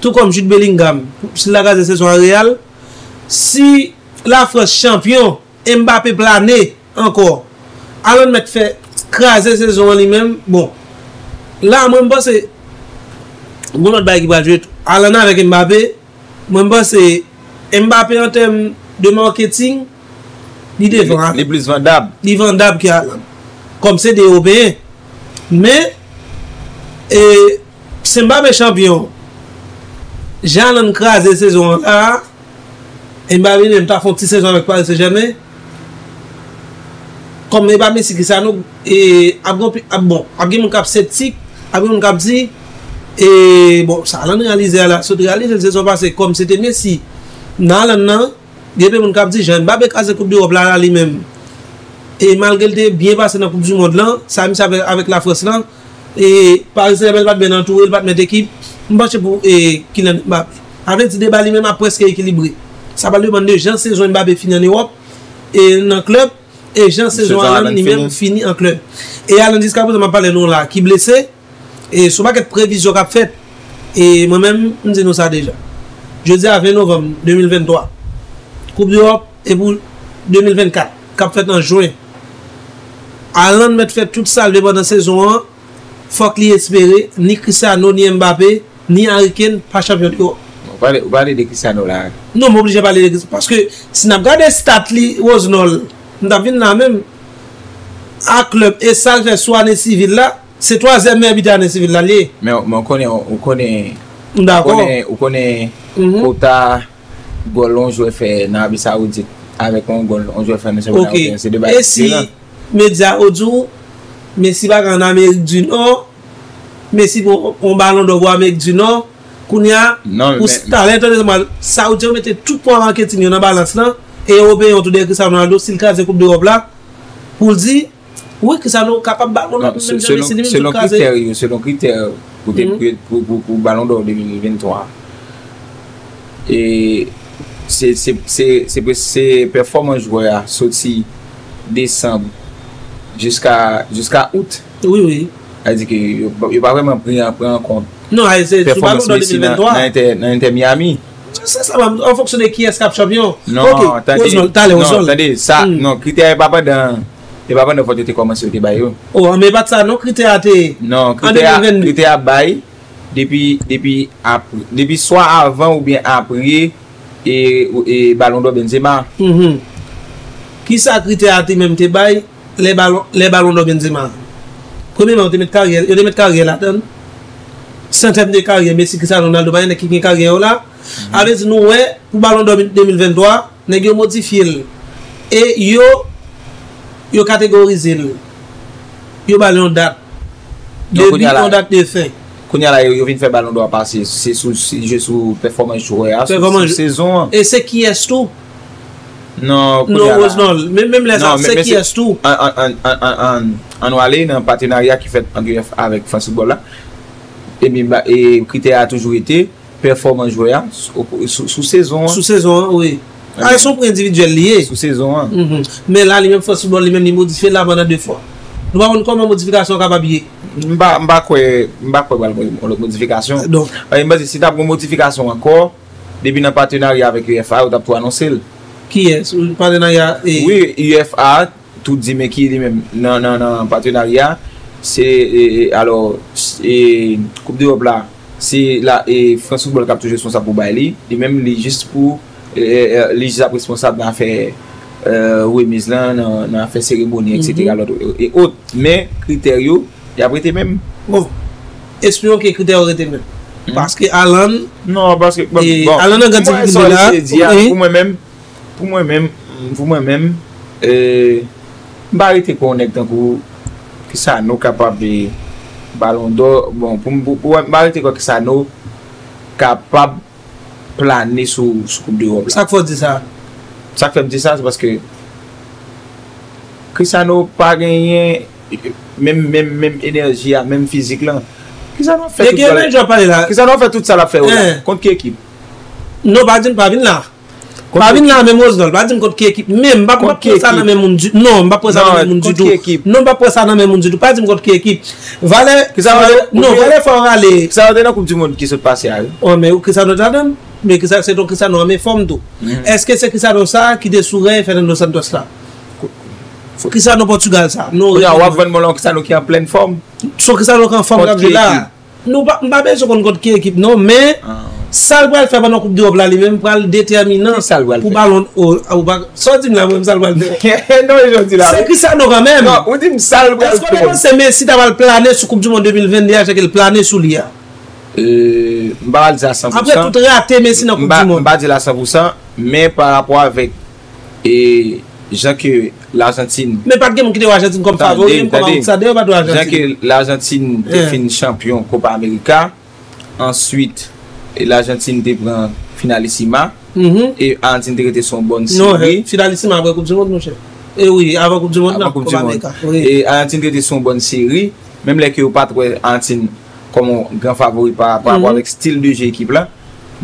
Tout comme Jude Bellingham, si la gaz de saison Real, si la France champion, Mbappé planer encore, Alan met fait craser saison lui-même, bon. Là, moi, je pense que mon autre bail qui va jouer Alan avec Mbappé, moi, je pense que Mbappé en termes de marketing, il est plus vendable. Il est vendable que Alan. Comme c'est des Européens. Mais, c'est Mbappé champion. Jean-Lan crase saison là. Mbappé même ta font petite saison avec Paris Saint-Germain. Comme Mbappé Messi Cristiano et bon, après mon cap sceptique, après mon cap dit et bon, ça Alan réaliser là, surtout réaliser la saison passée comme c'était Messi. Nan Alan nan, depuis mon cap dit Jean Mbappé crase Coupe d'Europe là lui-même. Et malgré le bien passé dans la Coupe du monde là, ça a mis avec la France là et Paris Saint-Germain va bien entouré, il va mettre équipe. Je pense que Kylian Mbappé. Après ce débat, lui-même a presque équilibré. Ça va lui demander Jean saison Mbappé fini en Europe et en club. Et Jean saison Alan lui-même fini en club. Et Alan Discapo, je parle de nous là, qui est blessé. Et ce n'est pas une prévision qu'a faite. Et moi-même, je dis nous ça déjà. Je dis à 20 novembre 2023, Coupe d'Europe et pour 2024, qu'a fait en juin. Alan met fait tout ça pendant la saison 1. Faut qu'il espère ni Cristiano, ni Mbappé, ni Harry Kane, pas champion de l'Europe. On parle de Cristiano là. Non, je suis obligé de parler de Cristiano. Parce que si on regarde les stats, Rosnol, on a vu même un club et ça fait soit année civile là, c'est troisième meilleur buteur année civile là. Mais on connaît. On connaît. Quota, goal, on joue fait dans l'Arabie Saoudite. Avec un goal, on joue fait dans l'Arabie Saoudite. C'est débat. Et si, Média Odou. Messi va en Amérique du Nord, Messi pour un ballon d'or Amérique du Nord, Kounia, pour ce talent, ça vous dit, mettez tout point marketing dans la balance là, et les Européens ont tout dit que Cristiano Ronaldo, s'il casse la Coupe d'Europe là, pour dire, oui, que ça nous est capable de ballon d'or. Selon critère pour ballon d'or 2023, et c'est performance joueur, sorti décembre. Jusqu'à août. Oui, oui. C'est-à-dire qu'il n'y a pas vraiment pris en compte. Non, c'est performance dans 2023. Dans Inter Miami. Ça va en fonction de qui est champion. Non, attendez, ça, non, critère n'est pas dans. Il n'y a pas de faute de commencer au débat. Oh, mais pas ça, non, critère est. Non, critère bail depuis soit avant ou bien après et Ballon d'Or Benzema. Qui ça, critère est même te bail? Les ballons de Benzema. Premièrement, ils mettent carrière, là-dedans. Centième de carrière, Messi, Cristiano Ronaldo, il y a qui est carrière là. Avec nous, pour ballon de 2023, ils ont modifié. Et ils ont catégorisé. Ils ont ballon de date. Depuis la date de fin. Quand ils viennent faire ballon de passer, c'est sous performance joueur, sous saison. Et c'est qui est tout? Non, même les gens, c'est qui est tout. On aller dans un partenariat qui fait avec France Football là. Et critère a toujours été performance joueur sous saison. Sous saison, oui. Ils sont individuels liés. Sous saison. Mais là, les mêmes France Football, les mêmes modifiés là pendant deux fois. Nous avons une modification capable. Je ne sais pas une modification. Donc, si tu as une modification encore, depuis un partenariat avec l'UEFA, tu as pu annoncer. Qui est le partenariat et... Oui, UFA, tout dit, mais qui est lui-même non, partenariat, c'est. Alors, Coupe d'Europe là, c'est là, et France Football Cap toujours responsable pour Bailey, et même les juste pour. Les juste responsable dans faire remise là, dans faire cérémonie, etc. Et autres. Mais, critères, il y a prêté même. Bon, espérons que les critères auraient été même. Parce que Alan. Non, parce que. Bon, Alan a gagné le pour moi-même. Pour moi-même, m'arrêter connecté que ça nous capable de Ballon d'Or. Bon, pour m'arrêter que ça nous capable de planer sous Coupe d'Europe. Ça faut dire ça. Ça fait dire ça, c'est parce que ça nous pas gagné même énergie, même physique là. Que ça nous fait tout ça la fait contre quelle équipe? Non, pas d'une pas là. Pas venir la même chose, pas dire contre qui équipe, même pas contre ça dans même monde. Non, pas pour ça dans même monde du tout. Non, pas pour ça dans même monde du tout. Pas dire contre qui équipe. Valait que ça non, valait faut aller. Ça dans la Coupe du monde qui se passe à. Oh mais que ça nous donne mais que ça c'est donc que ça nous met forme tout. Est-ce que c'est que ça dans ça qui dessourait Fernando Santos là? Que ça dans Portugal ça. Non, on va vendre mon que ça qui en pleine forme. Sauf que ça en forme là. Nous pas besoin contre qui équipe non, mais ça va le faire pendant la Coupe d'Europe, lui-même pour le déterminant pour Ballon d'Or. Ça dit là, même ça va le faire. Non, je dis là. C'est que ça nous ramène. Non, on dit ça le faire. Est-ce qu'on pense que Messi va planer sur la Coupe du Monde 2022, c'est qu'il planer sur l'IA? Mba dire à 100%. Après tout raté Messi dans Coupe du Monde. Mba dire à 100%, mais par rapport avec et gens que l'Argentine. Mais pas de gens qui ont l'Argentine comme favori, comme ambassadeur, pas de l'Argentine. Que l'Argentine devient champion Copa América. Ensuite, l'Argentine devient finalissima. Et l'Argentine devient son bonne série. Finalissima après Coupe du Monde, mon cher. Et oui, avant Coupe du Monde, non, Copa América. Et l'Argentine devient son bonne série. Même les qui n'ont pas trouvé l'Argentine comme grand favori par rapport avec style de jeu équipe là.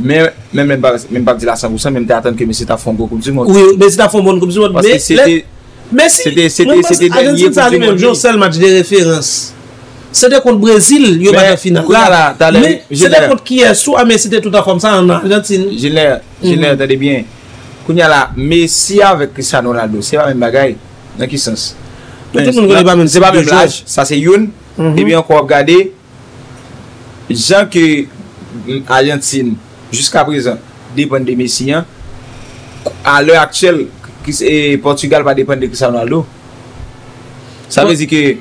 Mais même pas de la 100%, même d'attendre que Messi t'a fait un bon Coupe du Monde. Oui, Messi t'a fait un bon Coupe du Monde. Parce que c'était le même jour, c'est le match de référence. C'était contre le Brésil, il y a eu la finale. Mais c'était contre qui est sous à Messi, c'était tout à fait ça en Argentine. Génère, t'as dit bien. Quand il y a la Messi avec Cristiano Ronaldo, c'est pas la même bagaille. Dans quel sens? Tout le monde ne connaît pas même. C'est pas même l'âge, ça c'est une. Et bien, on regarder gens que l'Argentine, jusqu'à présent, dépend de Messi. À l'heure actuelle, le Portugal va dépendre de Cristiano Ronaldo. Ça veut dire que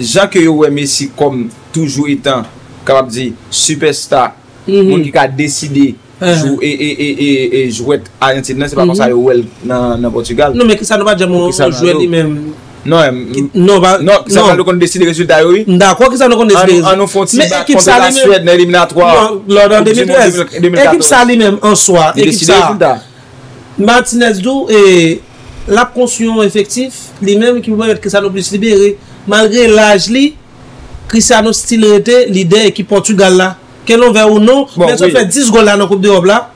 gens que vous Messi comme toujours étant capable de superstar, qui a décidé et jouer à l'Argentine, c'est pas comme ça vous dans Portugal. Non, mais Cristiano va jouer lui-même. Non, non, ça va nous décider des résultats. D'accord, que ça nous décide. Mais l'équipe ça la Suède dans l'éliminatoire. Lors de 2013, l'équipe ça lui-même en soi. L'équipe ça. Martinez Dou et la construction effective, lui-même qui permet que Cristiano puisse libérer. Malgré l'âge, Cristiano style était leader équipe Portugal là. Quel on veut ou non, mais ça fait 10 goals dans la Coupe d'Europe là.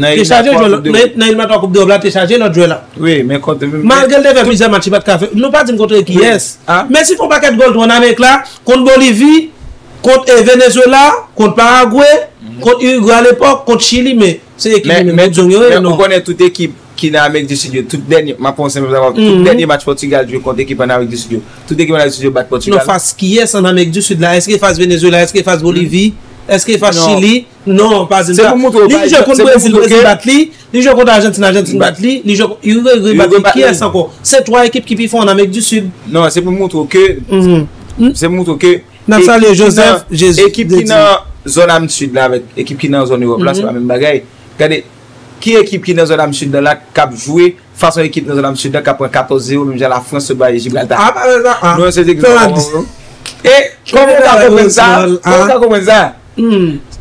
T'es chargé, Coupe d'Europe là, t'es chargé notre joueur là. Oui, mais quand malgré le plusieurs matchs, pas de café. Nous pas dire contre qui est. Mais si faut pas 4 goals en Amérique là, contre Bolivie, contre Venezuela, contre Paraguay, contre Uruguay à l'époque, contre Chili, mais c'est équipe. Mais on connaît toute équipe qui est en Amérique du Sud. Tout dernier, ma pensée, tout dernier match Portugal joue contre équipe en Amérique du Sud. Toute équipe en Amérique du Sud bat Portugal. Non, face qui est en Amérique du Sud là, est-ce qu'il face Venezuela, est-ce qu'il face Bolivie? Est-ce qu'il fait Chili? Non, pas Zimbabwe. Les joueurs contre Brésil, Brésil battent. Les joueurs contre Argentine, Argentine battent. Les joueurs contre Uruguay, battent. Qui est-ce encore? C'est 3 équipes qui font en Amérique du Sud. Non, c'est pour montrer que. C'est pour montrer que. Dans ça, les Joseph, Jésus. Équipe qui est dans la zone Amérique du Sud là, avec équipe qui est dans la zone Europe là, c'est la même bagaille. Regardez, qui est équipe qui est dans la zone Amérique du Sud là, qui a joué face à l'équipe dans la zone Amérique du Sud là, qui a pris 14-0, même si la France se bat et Gibraltar. Ah, non, c'est exactement. Et comment on comprend ça? Comment on comprend ça?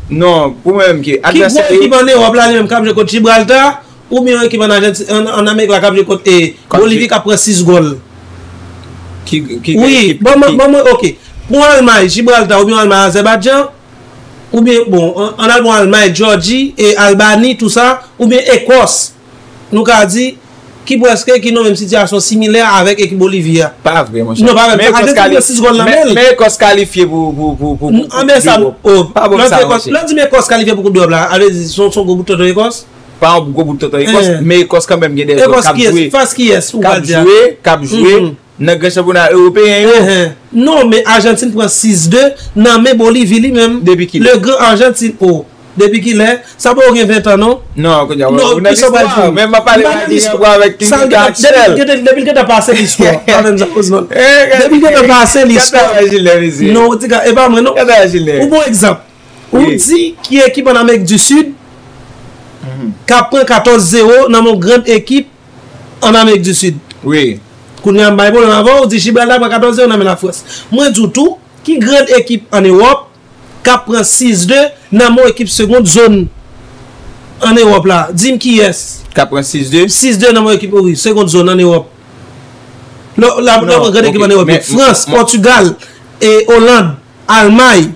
Non, pour même qui adversaire qui en Europe là même cap contre Gibraltar ou bien qui en Amérique la cap contre Bolivie qui prend 6 goals. Oui, bon OK. Pour Allemagne, Gibraltar ou bien Allemagne Azerbaïdjan ou bien bon en Allemagne Géorgie et Albanie tout ça ou bien Écosse. Nous qu'a dit qui presque qui n'ont même situation similaire avec l'équipe Bolivie. Pas vrai, mon cher. Non, pas vrai. Mais qu'on se qualifie pour pas bon ça. L'on dit mais qu'on se qualifie pour Coupe d'Europe là. Allez, son gros bout de Écosse. Pas un gros bout de Écosse, mais Écosse quand même. Écosse qui est face qui est cap joué. Dans le championnat européen. Non, mais Argentine prend 6-2. Non, mais Bolivie lui-même. Depuis qui? Le grand Argentine. Depuis qu'il est, ça peut rien 20 ans, non? Non, quand il y a l'histoire, même pas parler de l'histoire avec King Kachel. Depuis que tu as passé l'histoire, depuis que tu as passé l'histoire, non, tu n'as pas, non. Ou bon exemple, on dit qu'il y a équipe en Amérique du Sud, qui a pris 14-0 dans mon grande équipe en Amérique du Sud. Oui. Quand on a un bail avant, on dit Gibraltar a 14-0 dans la France. Moi, du tout, qui grande équipe en Europe, qui a pris 6-2, dans mon équipe seconde zone en Europe là. Dis-moi qui est. 4.62. 6-2 dans mon équipe, oui, seconde zone en Europe. La grande équipe en Europe. France, Portugal, et Hollande, Allemagne,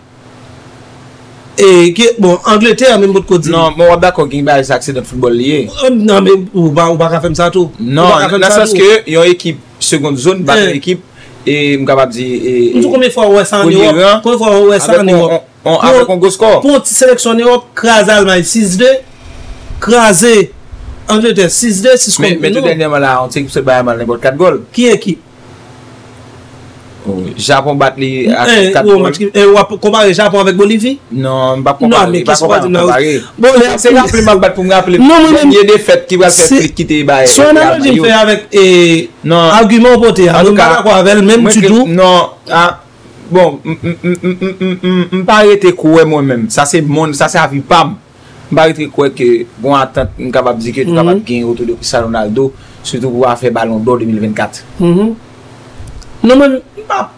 et bon, Angleterre, même votre côté. Non, moi, d'accord, qu'il y a des accès de football lié. Non, mais on ne va pas faire ça tout. Non, dans le sens que il y a une équipe seconde zone, battre l'équipe, et on va dire. Combien de fois on est en Europe? Combien de fois on est en Europe? Avec un gros score. Pour sélectionner Europe, craser Allemagne 6-2, craser Angleterre 6-2, 6 contre. Mais tout dernièrement là, on sait que c'est Bayern n'importe 4 goals. Qui est qui? Japon bat les 4 goals. Et on va comparer Japon avec Bolivie? Non, on ne va pas comparer. Bon, c'est rappeler mal battre pour me rappeler. Non, il y a des fêtes qui vont faire quitter Bayern. Si on a dit faire avec argument porté, on ne va pas avec le même tuto. Non, Bon, m'arrêter quoi moi-même. Ça c'est mon, ça c'est la vie pam. M'arrêter quoi que bon attente capable dire que tu capable gagner autour de Cristiano Ronaldo, surtout pour faire Ballon d'Or 2024. Non mais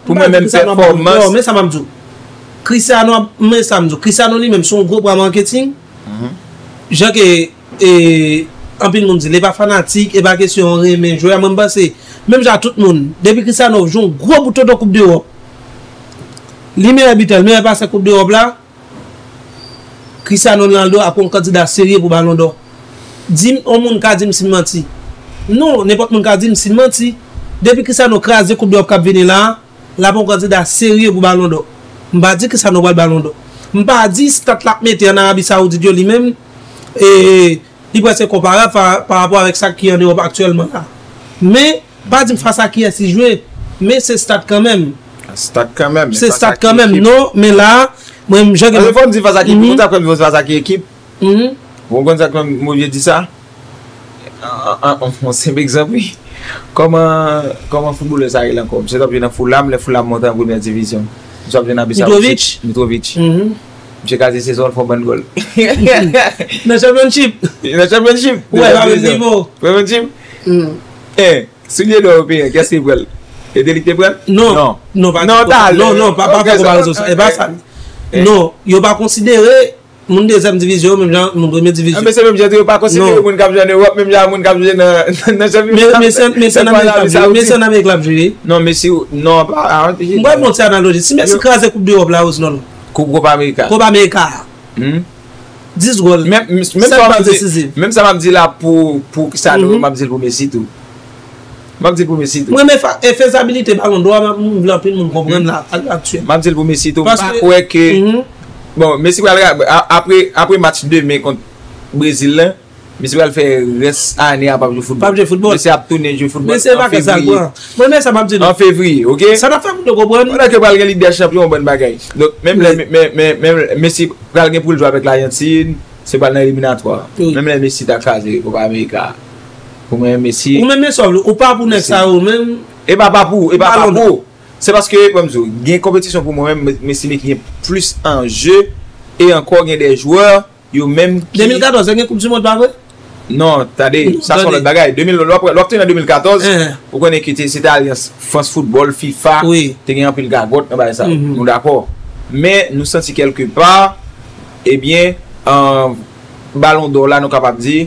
pour moi-même performance. Mais ça m'a dit Cristiano, mais ça m'a dit Cristiano lui-même son gros bras marketing. J'ai que en plus, on dit les pas fanatiques et pas question mais je vais même passer même à tout le monde depuis Cristiano joue un gros bouton de Coupe d'Europe. Les meilleurs habitants, mais pas cette Coupe d'Europe là, Cristiano Ronaldo a un candidat sérieux pour Ballon d'Or. Dis-moi, on ne peut pas dire non, n'importe qui peut dire que menti. Depuis Cristiano crase la Coupe d'Europe qui est venue là, il a un candidat sérieux pour Ballon d'Or. Je ne dis pas que ça n'a pas le Ballon d'Or. Je ne dis pas que ça n'a pas le Ballon d'Or. En Arabie Saoudite lui-même, et il peut être comparable par rapport avec ça qui est en Europe actuellement. Mais, pas dire face à qui est joué, mais c'est stade quand même. Stade quand même. C'est stade quand même, non, mais là, moi, je vais. Vous me dites face à qui équipe? Vous face à qui équipe? Vous me dites ça? On sait exemple. Comment un footballeur s'arrête encore? C'est dans Fulham, les Fulham montent en première division. Nous sommes dans Mitrovic. Mitrovic. J'ai gardé ses ordres pour bonne goal. Dans le championship. Dans le championship. Ouais, dans le niveau. Championship. Eh, celui européen, qu'est-ce qu'il veut? Et délicté pour non, non, non, pas non, non, pas non, il n'y a pas considéré mon deuxième division, même mon première division. Mais c'est même que je pas considéré mon cap en Europe, même mon cap mais c'est un ami club joué. Non, mais si, non, pas. On va monter à l'analogie. Si Messi crase la Coupe d'Europe là, ou non? Coupe Américaine. Coupe Américaine. 10 goals. Même ça m'a dit là pour ça, m'a dit pour Messi tout. Je dis pour Messi. Oui, mais la faisabilité, on doit comprendre là actuellement. Je dis pour Messi. Parce que. Bon, Messi, après match 2 mai contre le Brésil, Messi va faire reste année à Pablo Football. Pablo Football. Messi a tourné du football. Mais c'est pas que ça. Mais ça m'a dit. En février, ok? Ça n'a pas de comprendre. On a que la Ligue des champions, bonne bagaille. Donc, même Messi, pour jouer avec l'Argentine, c'est pas l'éliminatoire. Même les Messi t'a crasé pour l'Amérique. Ou même Messi. Ou même ou pas pour ça ou même. Et pas pour. Et pas pour. C'est parce que, comme je dis, il y a une compétition pour moi-même, Messi qui est plus en jeu et encore il y a des joueurs. Même 2014, il y a une Coupe du Monde, pas vrai? Non, attendez, ça sont les bagailles. L'obtenu en 2014, vous connaissez, c'était Alliance France Football, FIFA, oui. Tu as un peu le gargote, ça. Nous d'accord. Mais nous sentons quelque part, eh bien, Ballon d'Or là, nous sommes capables de dire.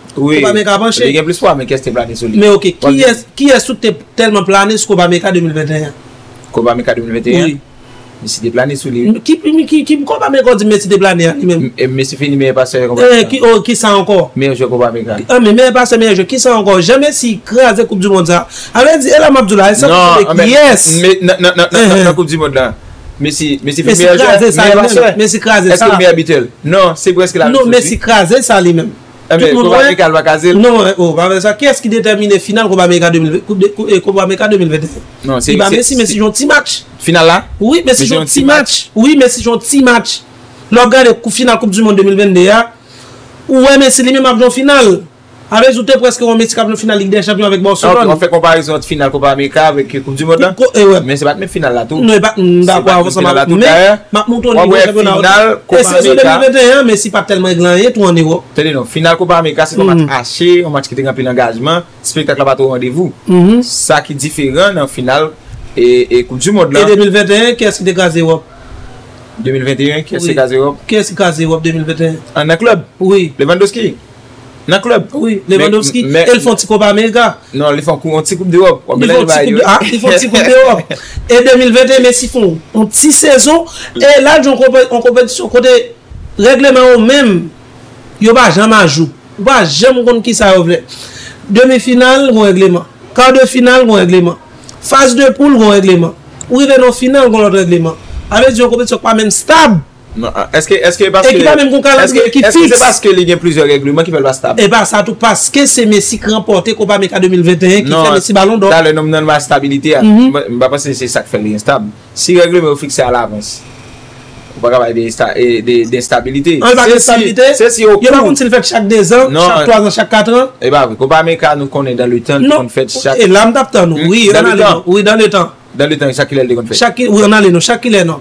Oui, il y a plus de mais qu'est-ce que plané sur lui? Mais ok, qui est tellement plané sur Copa America 2021? Copa America 2021? Oui. Mais c'est plané sur lui. Qui Copa America dit mais c'est plané lui-même? Mais c'est fini, mais pas ça. Qui ça encore? Meilleur jeu Copa America. Ah, mais pas ça, meilleur jeu. Qui ça encore? Jamais si crase la Coupe du Monde ça. Alors, dit Elam Abdoulaye, ça c'est yes. Mais non, la Coupe du Monde là. Mais c'est meilleur jeu. Mais c'est crase ça. Est-ce que meilleur habituel? Non, c'est presque la même. Non, mais c'est crase ça lui-même. Non, ça. Qui est-ce qui détermine finale Copa America 2021? Non, c'est Messi, mais si j'ai un petit match. Finale là? Oui, mais si j'ai un petit match. Oui, mais si j'ai un petit match. L'organe de finale Coupe du Monde 2022. Ouais, mais c'est lui-même en finale. Avec joué presque un Messi en finale Ligue des champions avec Barcelone. On fait comparaison entre finale Copa America avec Coupe du Monde. Mais c'est pas même finale là tout. Non, d'accord, on va là tout. Mais finale Copa America, mais c'est pas tellement gagné tout en Europe. Tenez non, finale Copa America c'est un match haché, un match qui est rempli d'engagement, spectacle pas au rendez-vous. Ça qui est différent en finale et Coupe du Monde là. Et 2021, qu'est-ce qui dégage Europe? 2021, qu'est-ce qui dégage Europe? Qu'est-ce qui dégage Europe 2021? Un club. Oui. Lewandowski. Dans le club. Oui, Lewandowski. Ils font petit Copa América. Non, ils font un petit Coupe d'Europe. Ils font petit Coupe d'Europe. Et 2021, Messi font une petite saison. Et là, on compétition côté règlement même. Il n'y a pas jamais à jouer. Il n'y a jamais à qui ça revient. Demi-finale, il y a un règlement. Quart de finale, il y a un règlement. Phase de poule, il y a un règlement. Ou il y a un final, il y a un règlement. Avec une compétition pas même stable. Est-ce que parce que c'est parce que il y a plusieurs règlements qui veulent pas stable. Et ben ça tout parce que c'est Messi qui remporté Copa America 2021 qui fait Messi Ballon d'Or. Dans le nom de la stabilité, je pense que c'est ça qui fait l'instable. Si les règlements sont fixés à l'avance, on va avoir des stabilités. On va avoir des stabilités. C'est si au cours. Il y a pas compte s'il fait chaque 2 ans, chaque 3 ans, chaque 4 ans. Et ben Copa America nous connaît dans le temps qu'on fait chaque. Et là on adapte nous. Oui, dans le temps. Dans le temps, chaque année, chaque 4 ans,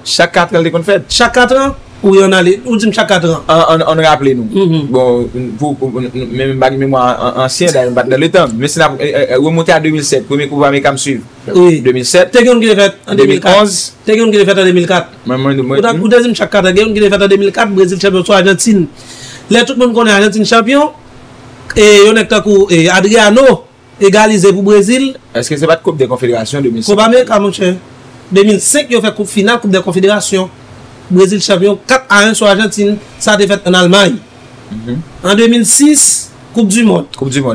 chaque 4 ans, oui, on a les. Ou dit chaque 4 ans. On rappelle nous. Bon, même pas mémoire ancien dans le temps. Mais c'est remonté à 2007. Premier coup, va me suivre. Oui. 2007. T'es qu'on fait en 2011. T'es qu'on fait en 2004. Ou deuxième chaque 4 ans. T'es qu'on fait en 2004. Brésil champion soit Argentine. Là, tout le monde connaît Argentine champion. Et on est à Adriano. Égalisé pour Brésil. Est-ce que c'est pas de Coupe des Confédérations 2005? Coupe América, mon cher. 2005, il a fait Coupe finale, Coupe des Confédérations. Brésil champion 4-1 sur Argentine. Ça a été fait en Allemagne. En 2006, Coupe du Monde.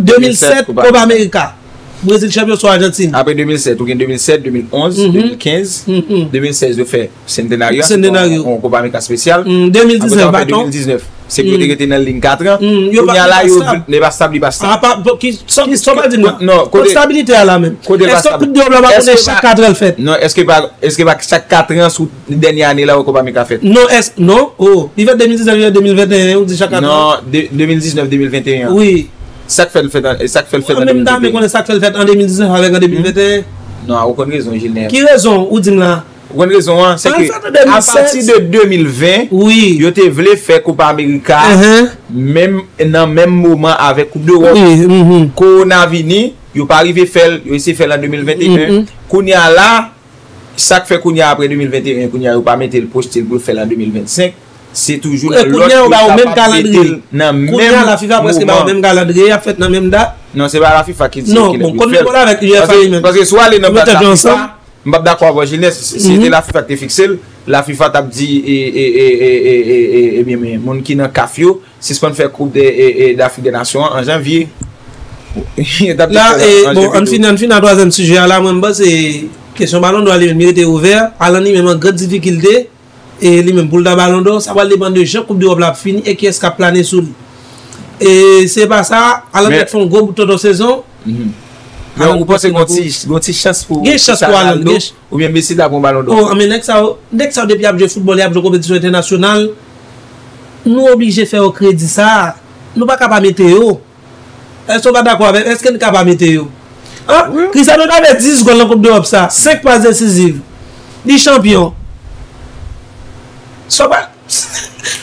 2007, Coupe América. Brésil champion sur Argentine. Après 2007, ou bien 2007, 2011, 2015, 2016, il fait Centenario. En Coupe América spéciale. 2019, bâton. 2019. C'est que tu es dans la ligne 4 ans. Il n'y a pas de stabilité. Non, il y a stabilité là même. Est-ce que tu chaque 4 ans le fait? Non, est-ce que chaque 4 ans, sous la dernière année, là, on ne peut pas faire? Non, non. Il fait 2019, 2021, ou chaque 4 ans? Non, 2019, 2021. Oui. Ça fait le fait en 2021. Même dame, on ça fait le fait en 2019 avec en 2021. Non, aucune raison, Gilles. Qui raison? Ou dis là? Une raison, c'est que à partir de 2020, oui, je te voulais faire Coupe América, même dans le même moment avec Coupe d'Europe. Coronavirus, je n'ai pas arrivé à faire, je essayé de faire en 2021. Kounia là, ça fait Kounia après 2021, Kounia n'a pas mettre le poste pour faire en 2025. C'est toujours le même calendrier. Kounia, la FIFA presque pas au même calendrier, a fait la même date. Non, c'est pas la FIFA qui dit ça. Non, on ne pas avec l'UEFA. Parce que soit les nombres de ça. Je suis d'accord avec Gilles, c'était la FIFA qui était fixée. La FIFA a dit, les gens qui sont dans le CAFIO, si on fait la Coupe d'Afrique des Nations en janvier. Là, on finit dans le troisième sujet. Là, c'est la question Ballon d'Or, le mérite est ouvert. Alan, il y a une grande difficulté. Et lui-même, pour le Ballon d'Or, ça va dépendre de la Coupe d'Europe la fini et qui est-ce qui a plané sur lui. Et c'est pas ça. Alan, il fait un gros bouton de saison. Non, vous pensez qu'on a chance pour Ronaldo ou bien Messi d'avoir un Ballon d'Or? Oh, mais dès que ça depuis le football et la compétition internationale, nous obligés de faire au crédit ça. Nous ne sommes pas capables de météo. Est-ce qu'on va d'accord avec? Est-ce qu'on est capable de météo? Cristiano Ronaldo avait 10 goals dans la Coupe d'Europe, 5 passes décisives. Les champions.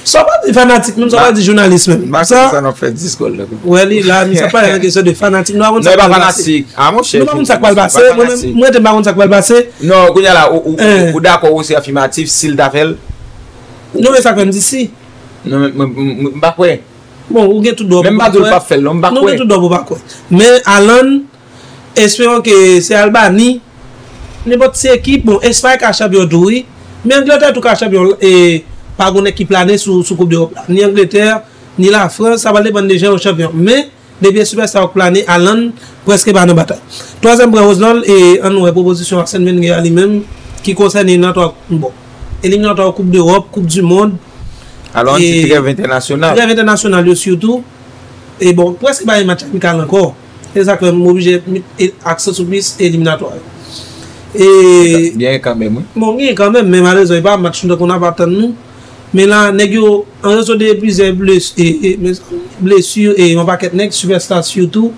Soit pas des fanatiques, nous ne sommes pas des journalistes même. Ça nous fait 10 goals. Oui, là, nous ne sommes pas une question de fanatiques. Nous ne sommes pas fanatiques. Nous ne sommes pas fanatiques. Nous ne sommes pas fanatiques. Non, vous êtes d'accord aussi affirmatif, s'il d'appel. Non, mais ça, comme d'ici. Non, mais je ne sais pas. Bon, vous avez tout d'or. Même pas de pas faire. Non, vous avez tout d'or. Mais Alan, espérons que c'est Albanie, n'importe quelle équipe, bon, espérons qu'à champion d'Ouï, mais Angleterre, tout cas, champion et pas qu'on équipe l'année sous Coupe d'Europe. Ni Angleterre, ni la France, ça va dépendre des gens aux champions. Mais, les bien super, ça va planer à l'an, presque pas de bataille. Troisième point, Osnol, et on a une proposition à Saint-Menguer lui-même, qui concerne l'éliminatoire Coupe d'Europe, Coupe du Monde. Alors, c'est trêve internationale. Trêve internationale, surtout. Et bon, presque pas un match amical encore. C'est ça que je suis obligé d'accès sur plus éliminatoire. Et. Bien quand même. Bon, bien quand même, mais malheureusement, il n'y a pas de match qu'on n'a pas attendu. Mais là, on a eu plusieurs blessures et on va être superstar surtout.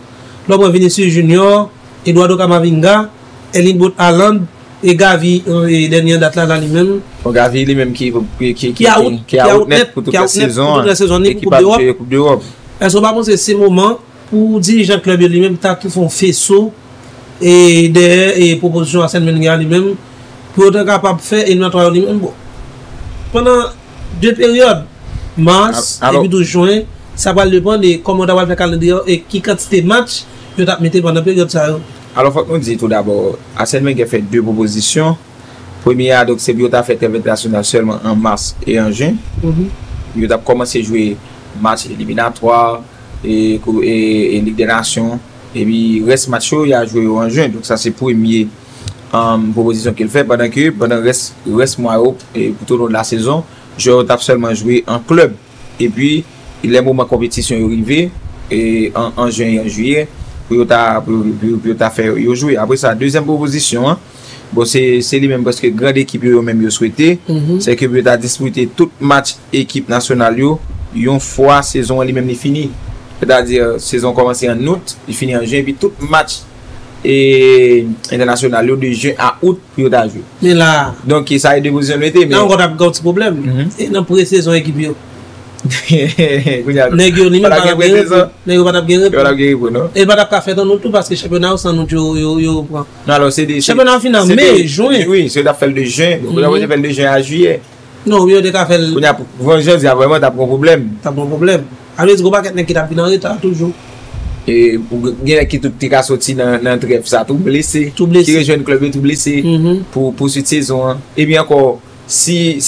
L'homme Vinícius Júnior, Eduardo Camavinga, Erling Haaland et Gavi, et dernière date là lui-même. Gavi lui-même qui a outnet pour toute la saison et qui part de la Coupe d'Europe. Est-ce qu'on va penser que c'est le moment pour dirigeant club lui-même, t'as tout son faisceau et des propositions à Saint-Menguer lui-même pour être capable de faire et nous travailler lui-même. Pendant deux périodes, mars et puis 12 juin, ça va dépendre de comment on va faire le calendrier et qui quantité de matchs que tu as mis pendant la période. Alors, il faut que nous disions tout d'abord, Arsenal a fait deux propositions. Première, donc, c'est que tu as fait trêve internationale seulement en mars et en juin. Tu as commencé à jouer match éliminatoire et Ligue des Nations. Et puis, le reste match, il a joué en juin. Donc, ça, c'est la première proposition qu'il fait pendant le reste mois et tout au long de la saison. joueur a seulement joué en club. Et puis, les moments de compétition sont arrivés en juin et en juillet pour jouer. Après ça, deuxième proposition, hein, bon, c'est lui-même parce que grande équipe lui-même souhaité, c'est que vous a disputé tout match équipe nationale une fois saison lui-même finie. C'est-à-dire saison commencée en août, il finit en juin, puis tout match et international de juin à août pour jouer. Mais là, donc ça est de vous embêter, mais là, on a un petit problème. Et dans pré-saison équipe Yo. Si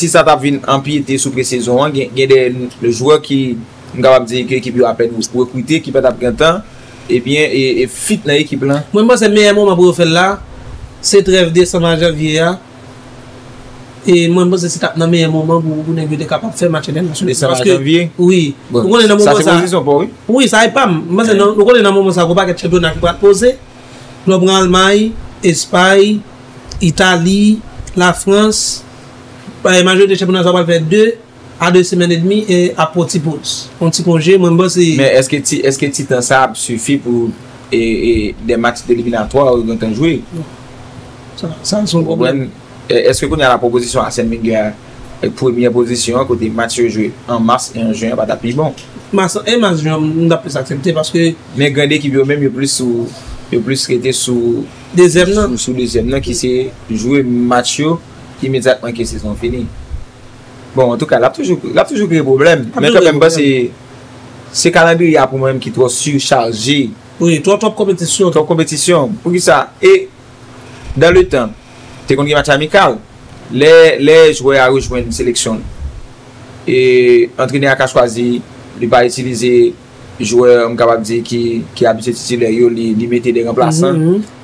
ça t'a vu en piété sous pré-saison, il y a des joueurs qui ont à peine recruté, qui peuvent prendre temps, et bien, et fit dans l'équipe. Moi, c'est le meilleur moment pour faire là, c'est trêve décembre janvier. Et moi, c'est le meilleur moment pour vous être capable de faire match international. Parce que, oui, vous avez un moment où ça. Oui, ça n'est pas. Vous avez un moment où ça va être championnat qui va être posé. Nous avons l'Allemagne, l'Espagne, l'Italie, la France. Les majeurs de championnat vont faire 2 à 2 semaines et demie et à petit pause. On petit congé, moi bon c'est. Mais est-ce que Titan ça suffit pour des matchs éliminatoires dont on joue? Ça c'est un problème. Est-ce que qu'on a la proposition à Saint-Minguer première position côté match joué en mars et en juin pas d'appui bon. Mars et mars juin on a pu s'accepter parce que mais grandé qui veut même le plus sous le plus traité sous deuxième qui s'est joué match immédiatement que saison finie. Bon, en tout cas, là toujours des problèmes. Mais quand même, c'est calendrier pour moi-même qui doit surcharger. Oui, trop compétition. Trop compétition. Pour qui ça? Et dans le temps, tu as un match amical. Les joueurs rejoignent une sélection. Et l'entraîneur a choisi de ne pas utiliser les joueurs qui habitent titulaire, ils mettent des remplaçants.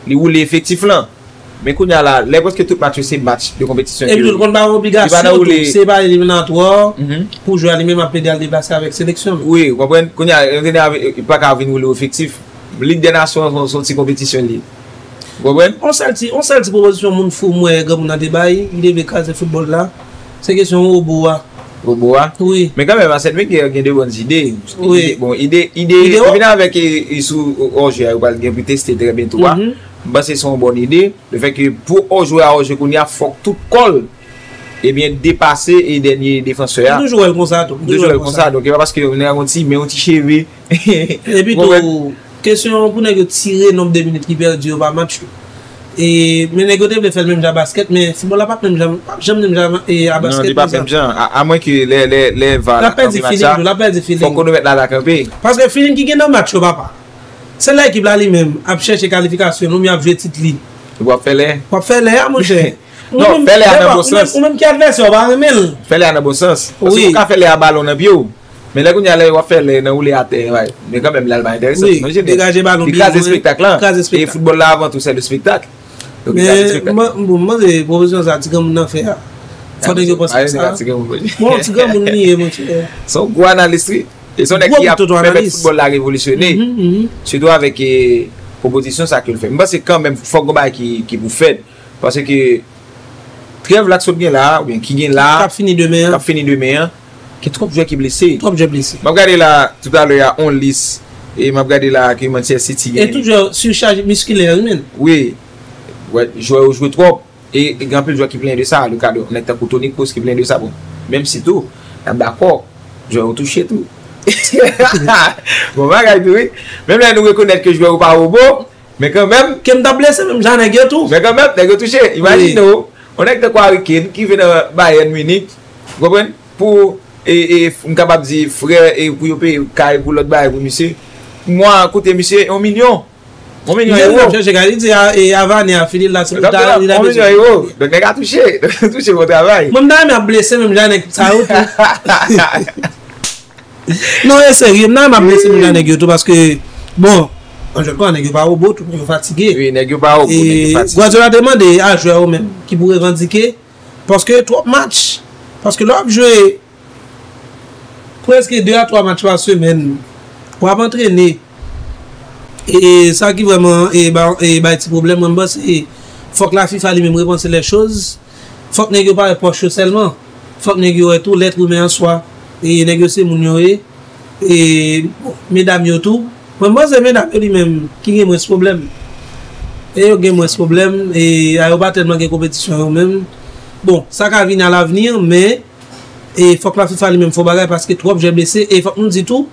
Ils roulent l'effectif là. Mais qu'on a là, parce que tout match c'est match de compétition. Et puis tout le monde a une obligation, c'est pas éliminatoire pour jouer à lui-même après d'aller déplacer avec sélection. Oui, vous comprenez, qu'on a pas qu'à venir au effectif. Ligue des nations sont une compétition libre. Vous comprenez? On sait proposition mon fou moi comme on a débat, il est cas de football là. C'est question au bois. Au bois. Oui. Mais quand même, c'est lui qui a des bonnes idées. Oui. Bon, idée avec sous Orge, on va le tester très bientôt. Bah, c'est une bonne idée. Le fait que pour jouer à Orge, il faut tout colle et bien dépasser les derniers défenseurs. Nous jouons comme ça. Donc, parce qu'on est arrondi, mais on tire chéri. Et puis, question pour nous tirer le nombre de minutes qui perdent par match. Et mais négocier de faire même basket mais football là pas même jamais et à basket non pas même à moins que les va la perte de feeling faut qu'on mette là la camper parce que feeling qui gagne dans match papa c'est là équipe là lui-même a chercher qualification nous a jouer titre li on va faire l'air mon cher non faire l'air dans bon sens ou même qui adversaire va remel faire l'air dans bon sens parce qu'on va faire l'air ballon dans bio mais là qu'on y a on va faire l'air dans rouler à terre mais quand même là va intéressant dégager ballon bien le spectacle là et football là avant tout c'est le spectacle. Mais moi, les propositions ça, Son gros analyste, et son équipe a fait le football la révolutionner. Surtout avec les propositions ça qu'il fait. Mais c'est quand même Fogba qui vous fait. Parce que trêve là qui là, ou bien qui gagne là, qui a fini demain, qui a trop de joueurs qui blessés. Je regarde là, tout à l'heure, on liste. Et je regarde là, que Manchester City. Et toujours surcharge musculaire, oui. Ouais, jouer trop et grand peu de joueurs qui plein de ça le cadeau on est un Tony Kroos qui plein de ça bon même si tout d'accord joueur touché tout bon bagaille oui même là nous reconnaître que joueur pas au beau mais quand même qu'elle t'a blessé même j'en ai tout mais quand même t'as touché imagine nous on est un Quarkin qui vient de Bayern Munich vous comprenez pour et capable dire frère et pour payer carré pour l'autre bail pour monsieur moi côté monsieur 1 million on me dit et avant il a fini la semaine donc il a touché mon travail même m'a blessé même ça non c'est sérieux m'a blessé même tout parce que bon je crois n'est pas robot tout fatigué oui n'est pas robot fatigué Guardiola a demandé à joueur même qui pourrait revendiquer parce que 3 matchs Parce que l'homme joué presque 2 à 3 matchs par semaine pour entraîner. Et ça qui vraiment est un petit problème, c'est faut que la FIFA lui-même réponse les choses. Faut que les pas poche seulement. Faut que les tout l'être humain en soi. Et négocier mon et mesdames et tout. Moi, c'est mesdames lui-même qui ont ce problème. Et ils ont ce problème et ils n'ont pas tellement de compétition eux-mêmes. Bon, ça va venir à l'avenir, mais il faut que la FIFA lui-même fasse bagarre parce que trop j'ai blessé. Et il faut que nous disions tout.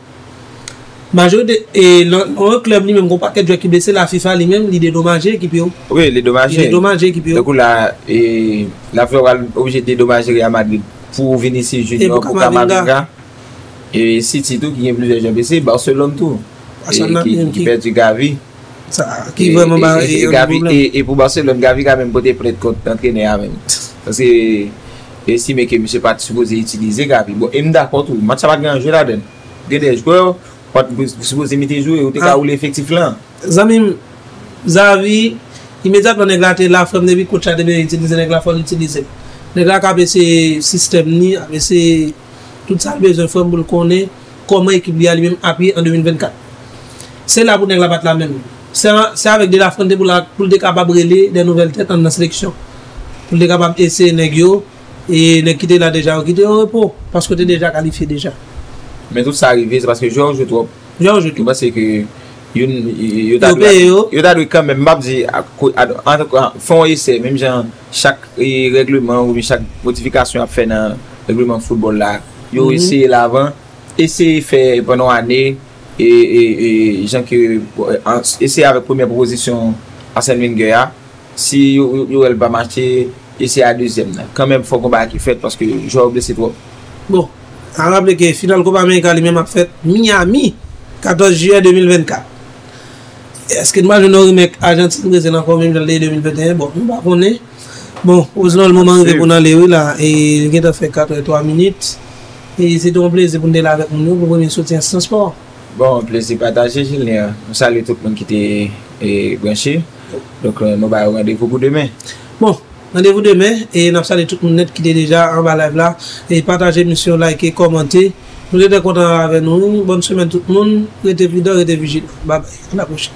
Majorité, et le club lui-même, il n'y a pas de joueurs qui sont blessés, la FIFA lui-même, il est dédommagé l'équipe. Oui, il est dédommagé l'équipe. Donc la FIFA est obligée de dédommager Real Madrid pour Vinícius Júnior, pour Camavinga. Et City tout, qui a plusieurs joueurs blessés, Barcelone tout. Qui perd du Gavi. Qui vraiment barré. Et pour Barcelone, Gavi a même porté près de compte d'entraîneur même. Parce que si mais que je ne suis pas supposé utiliser Gavi. Bon, et je suis d'accord, tout le match va gagner un jeu là-dedans. Il y a des joueurs. Vous supposez mettre jouer ou t'as l'effectif là. Zamim, Xavi immédiatement néglater la forme de vie coach a début utiliser négla faut l'utiliser. Négla qu'a baissé système ni a baissé tout ça besoin forme pour le connaître comment équipe lui même appuyé en 2024. C'est là pour négla battre la même. C'est avec de la forme pour la pour capable briller des nouvelles têtes en sélection. Pour capable essayer négio et ne quitter là déjà quitter au repos parce que tu es déjà qualifié déjà. Mais tout ça arrive, c'est parce que Georges trouve. Georges trouve. Parce que il y a quand même font essai même genre chaque règlement ou chaque modification à faire dans règlement football là. Ils ont essayé l'avant, essayé faire pendant année et gens qui essayé avec première proposition à Sylvinho si il va marcher essayé à deuxième là. Quand même faut combat qui fait parce que Georges blessé trop. Bon. En rappelé que final Coupe Américaine lui-même a fait Miami 14 juillet 2024. Est-ce que moi je n'aurais mec Argentine Brésil encore même dans l'année 2021 bon on va connaître. Bon, au moment où on aller là et il a fait 4-3 minutes et c'est un plaisir pour nous là avec nous pour venir soutien sans sport. Bon, plaisir partagé Julien. On salue tout le monde qui était branché. Donc nous va rendez-vous pour demain. Bon, rendez-vous demain et nous saluons tout le monde qui est déjà en bas live là. Et partagez, monsieur, likez, commentez. Nous sommes contents avec nous. Bonne semaine tout le monde. Restez prudents, restez vigilants. Bye bye. À la prochaine.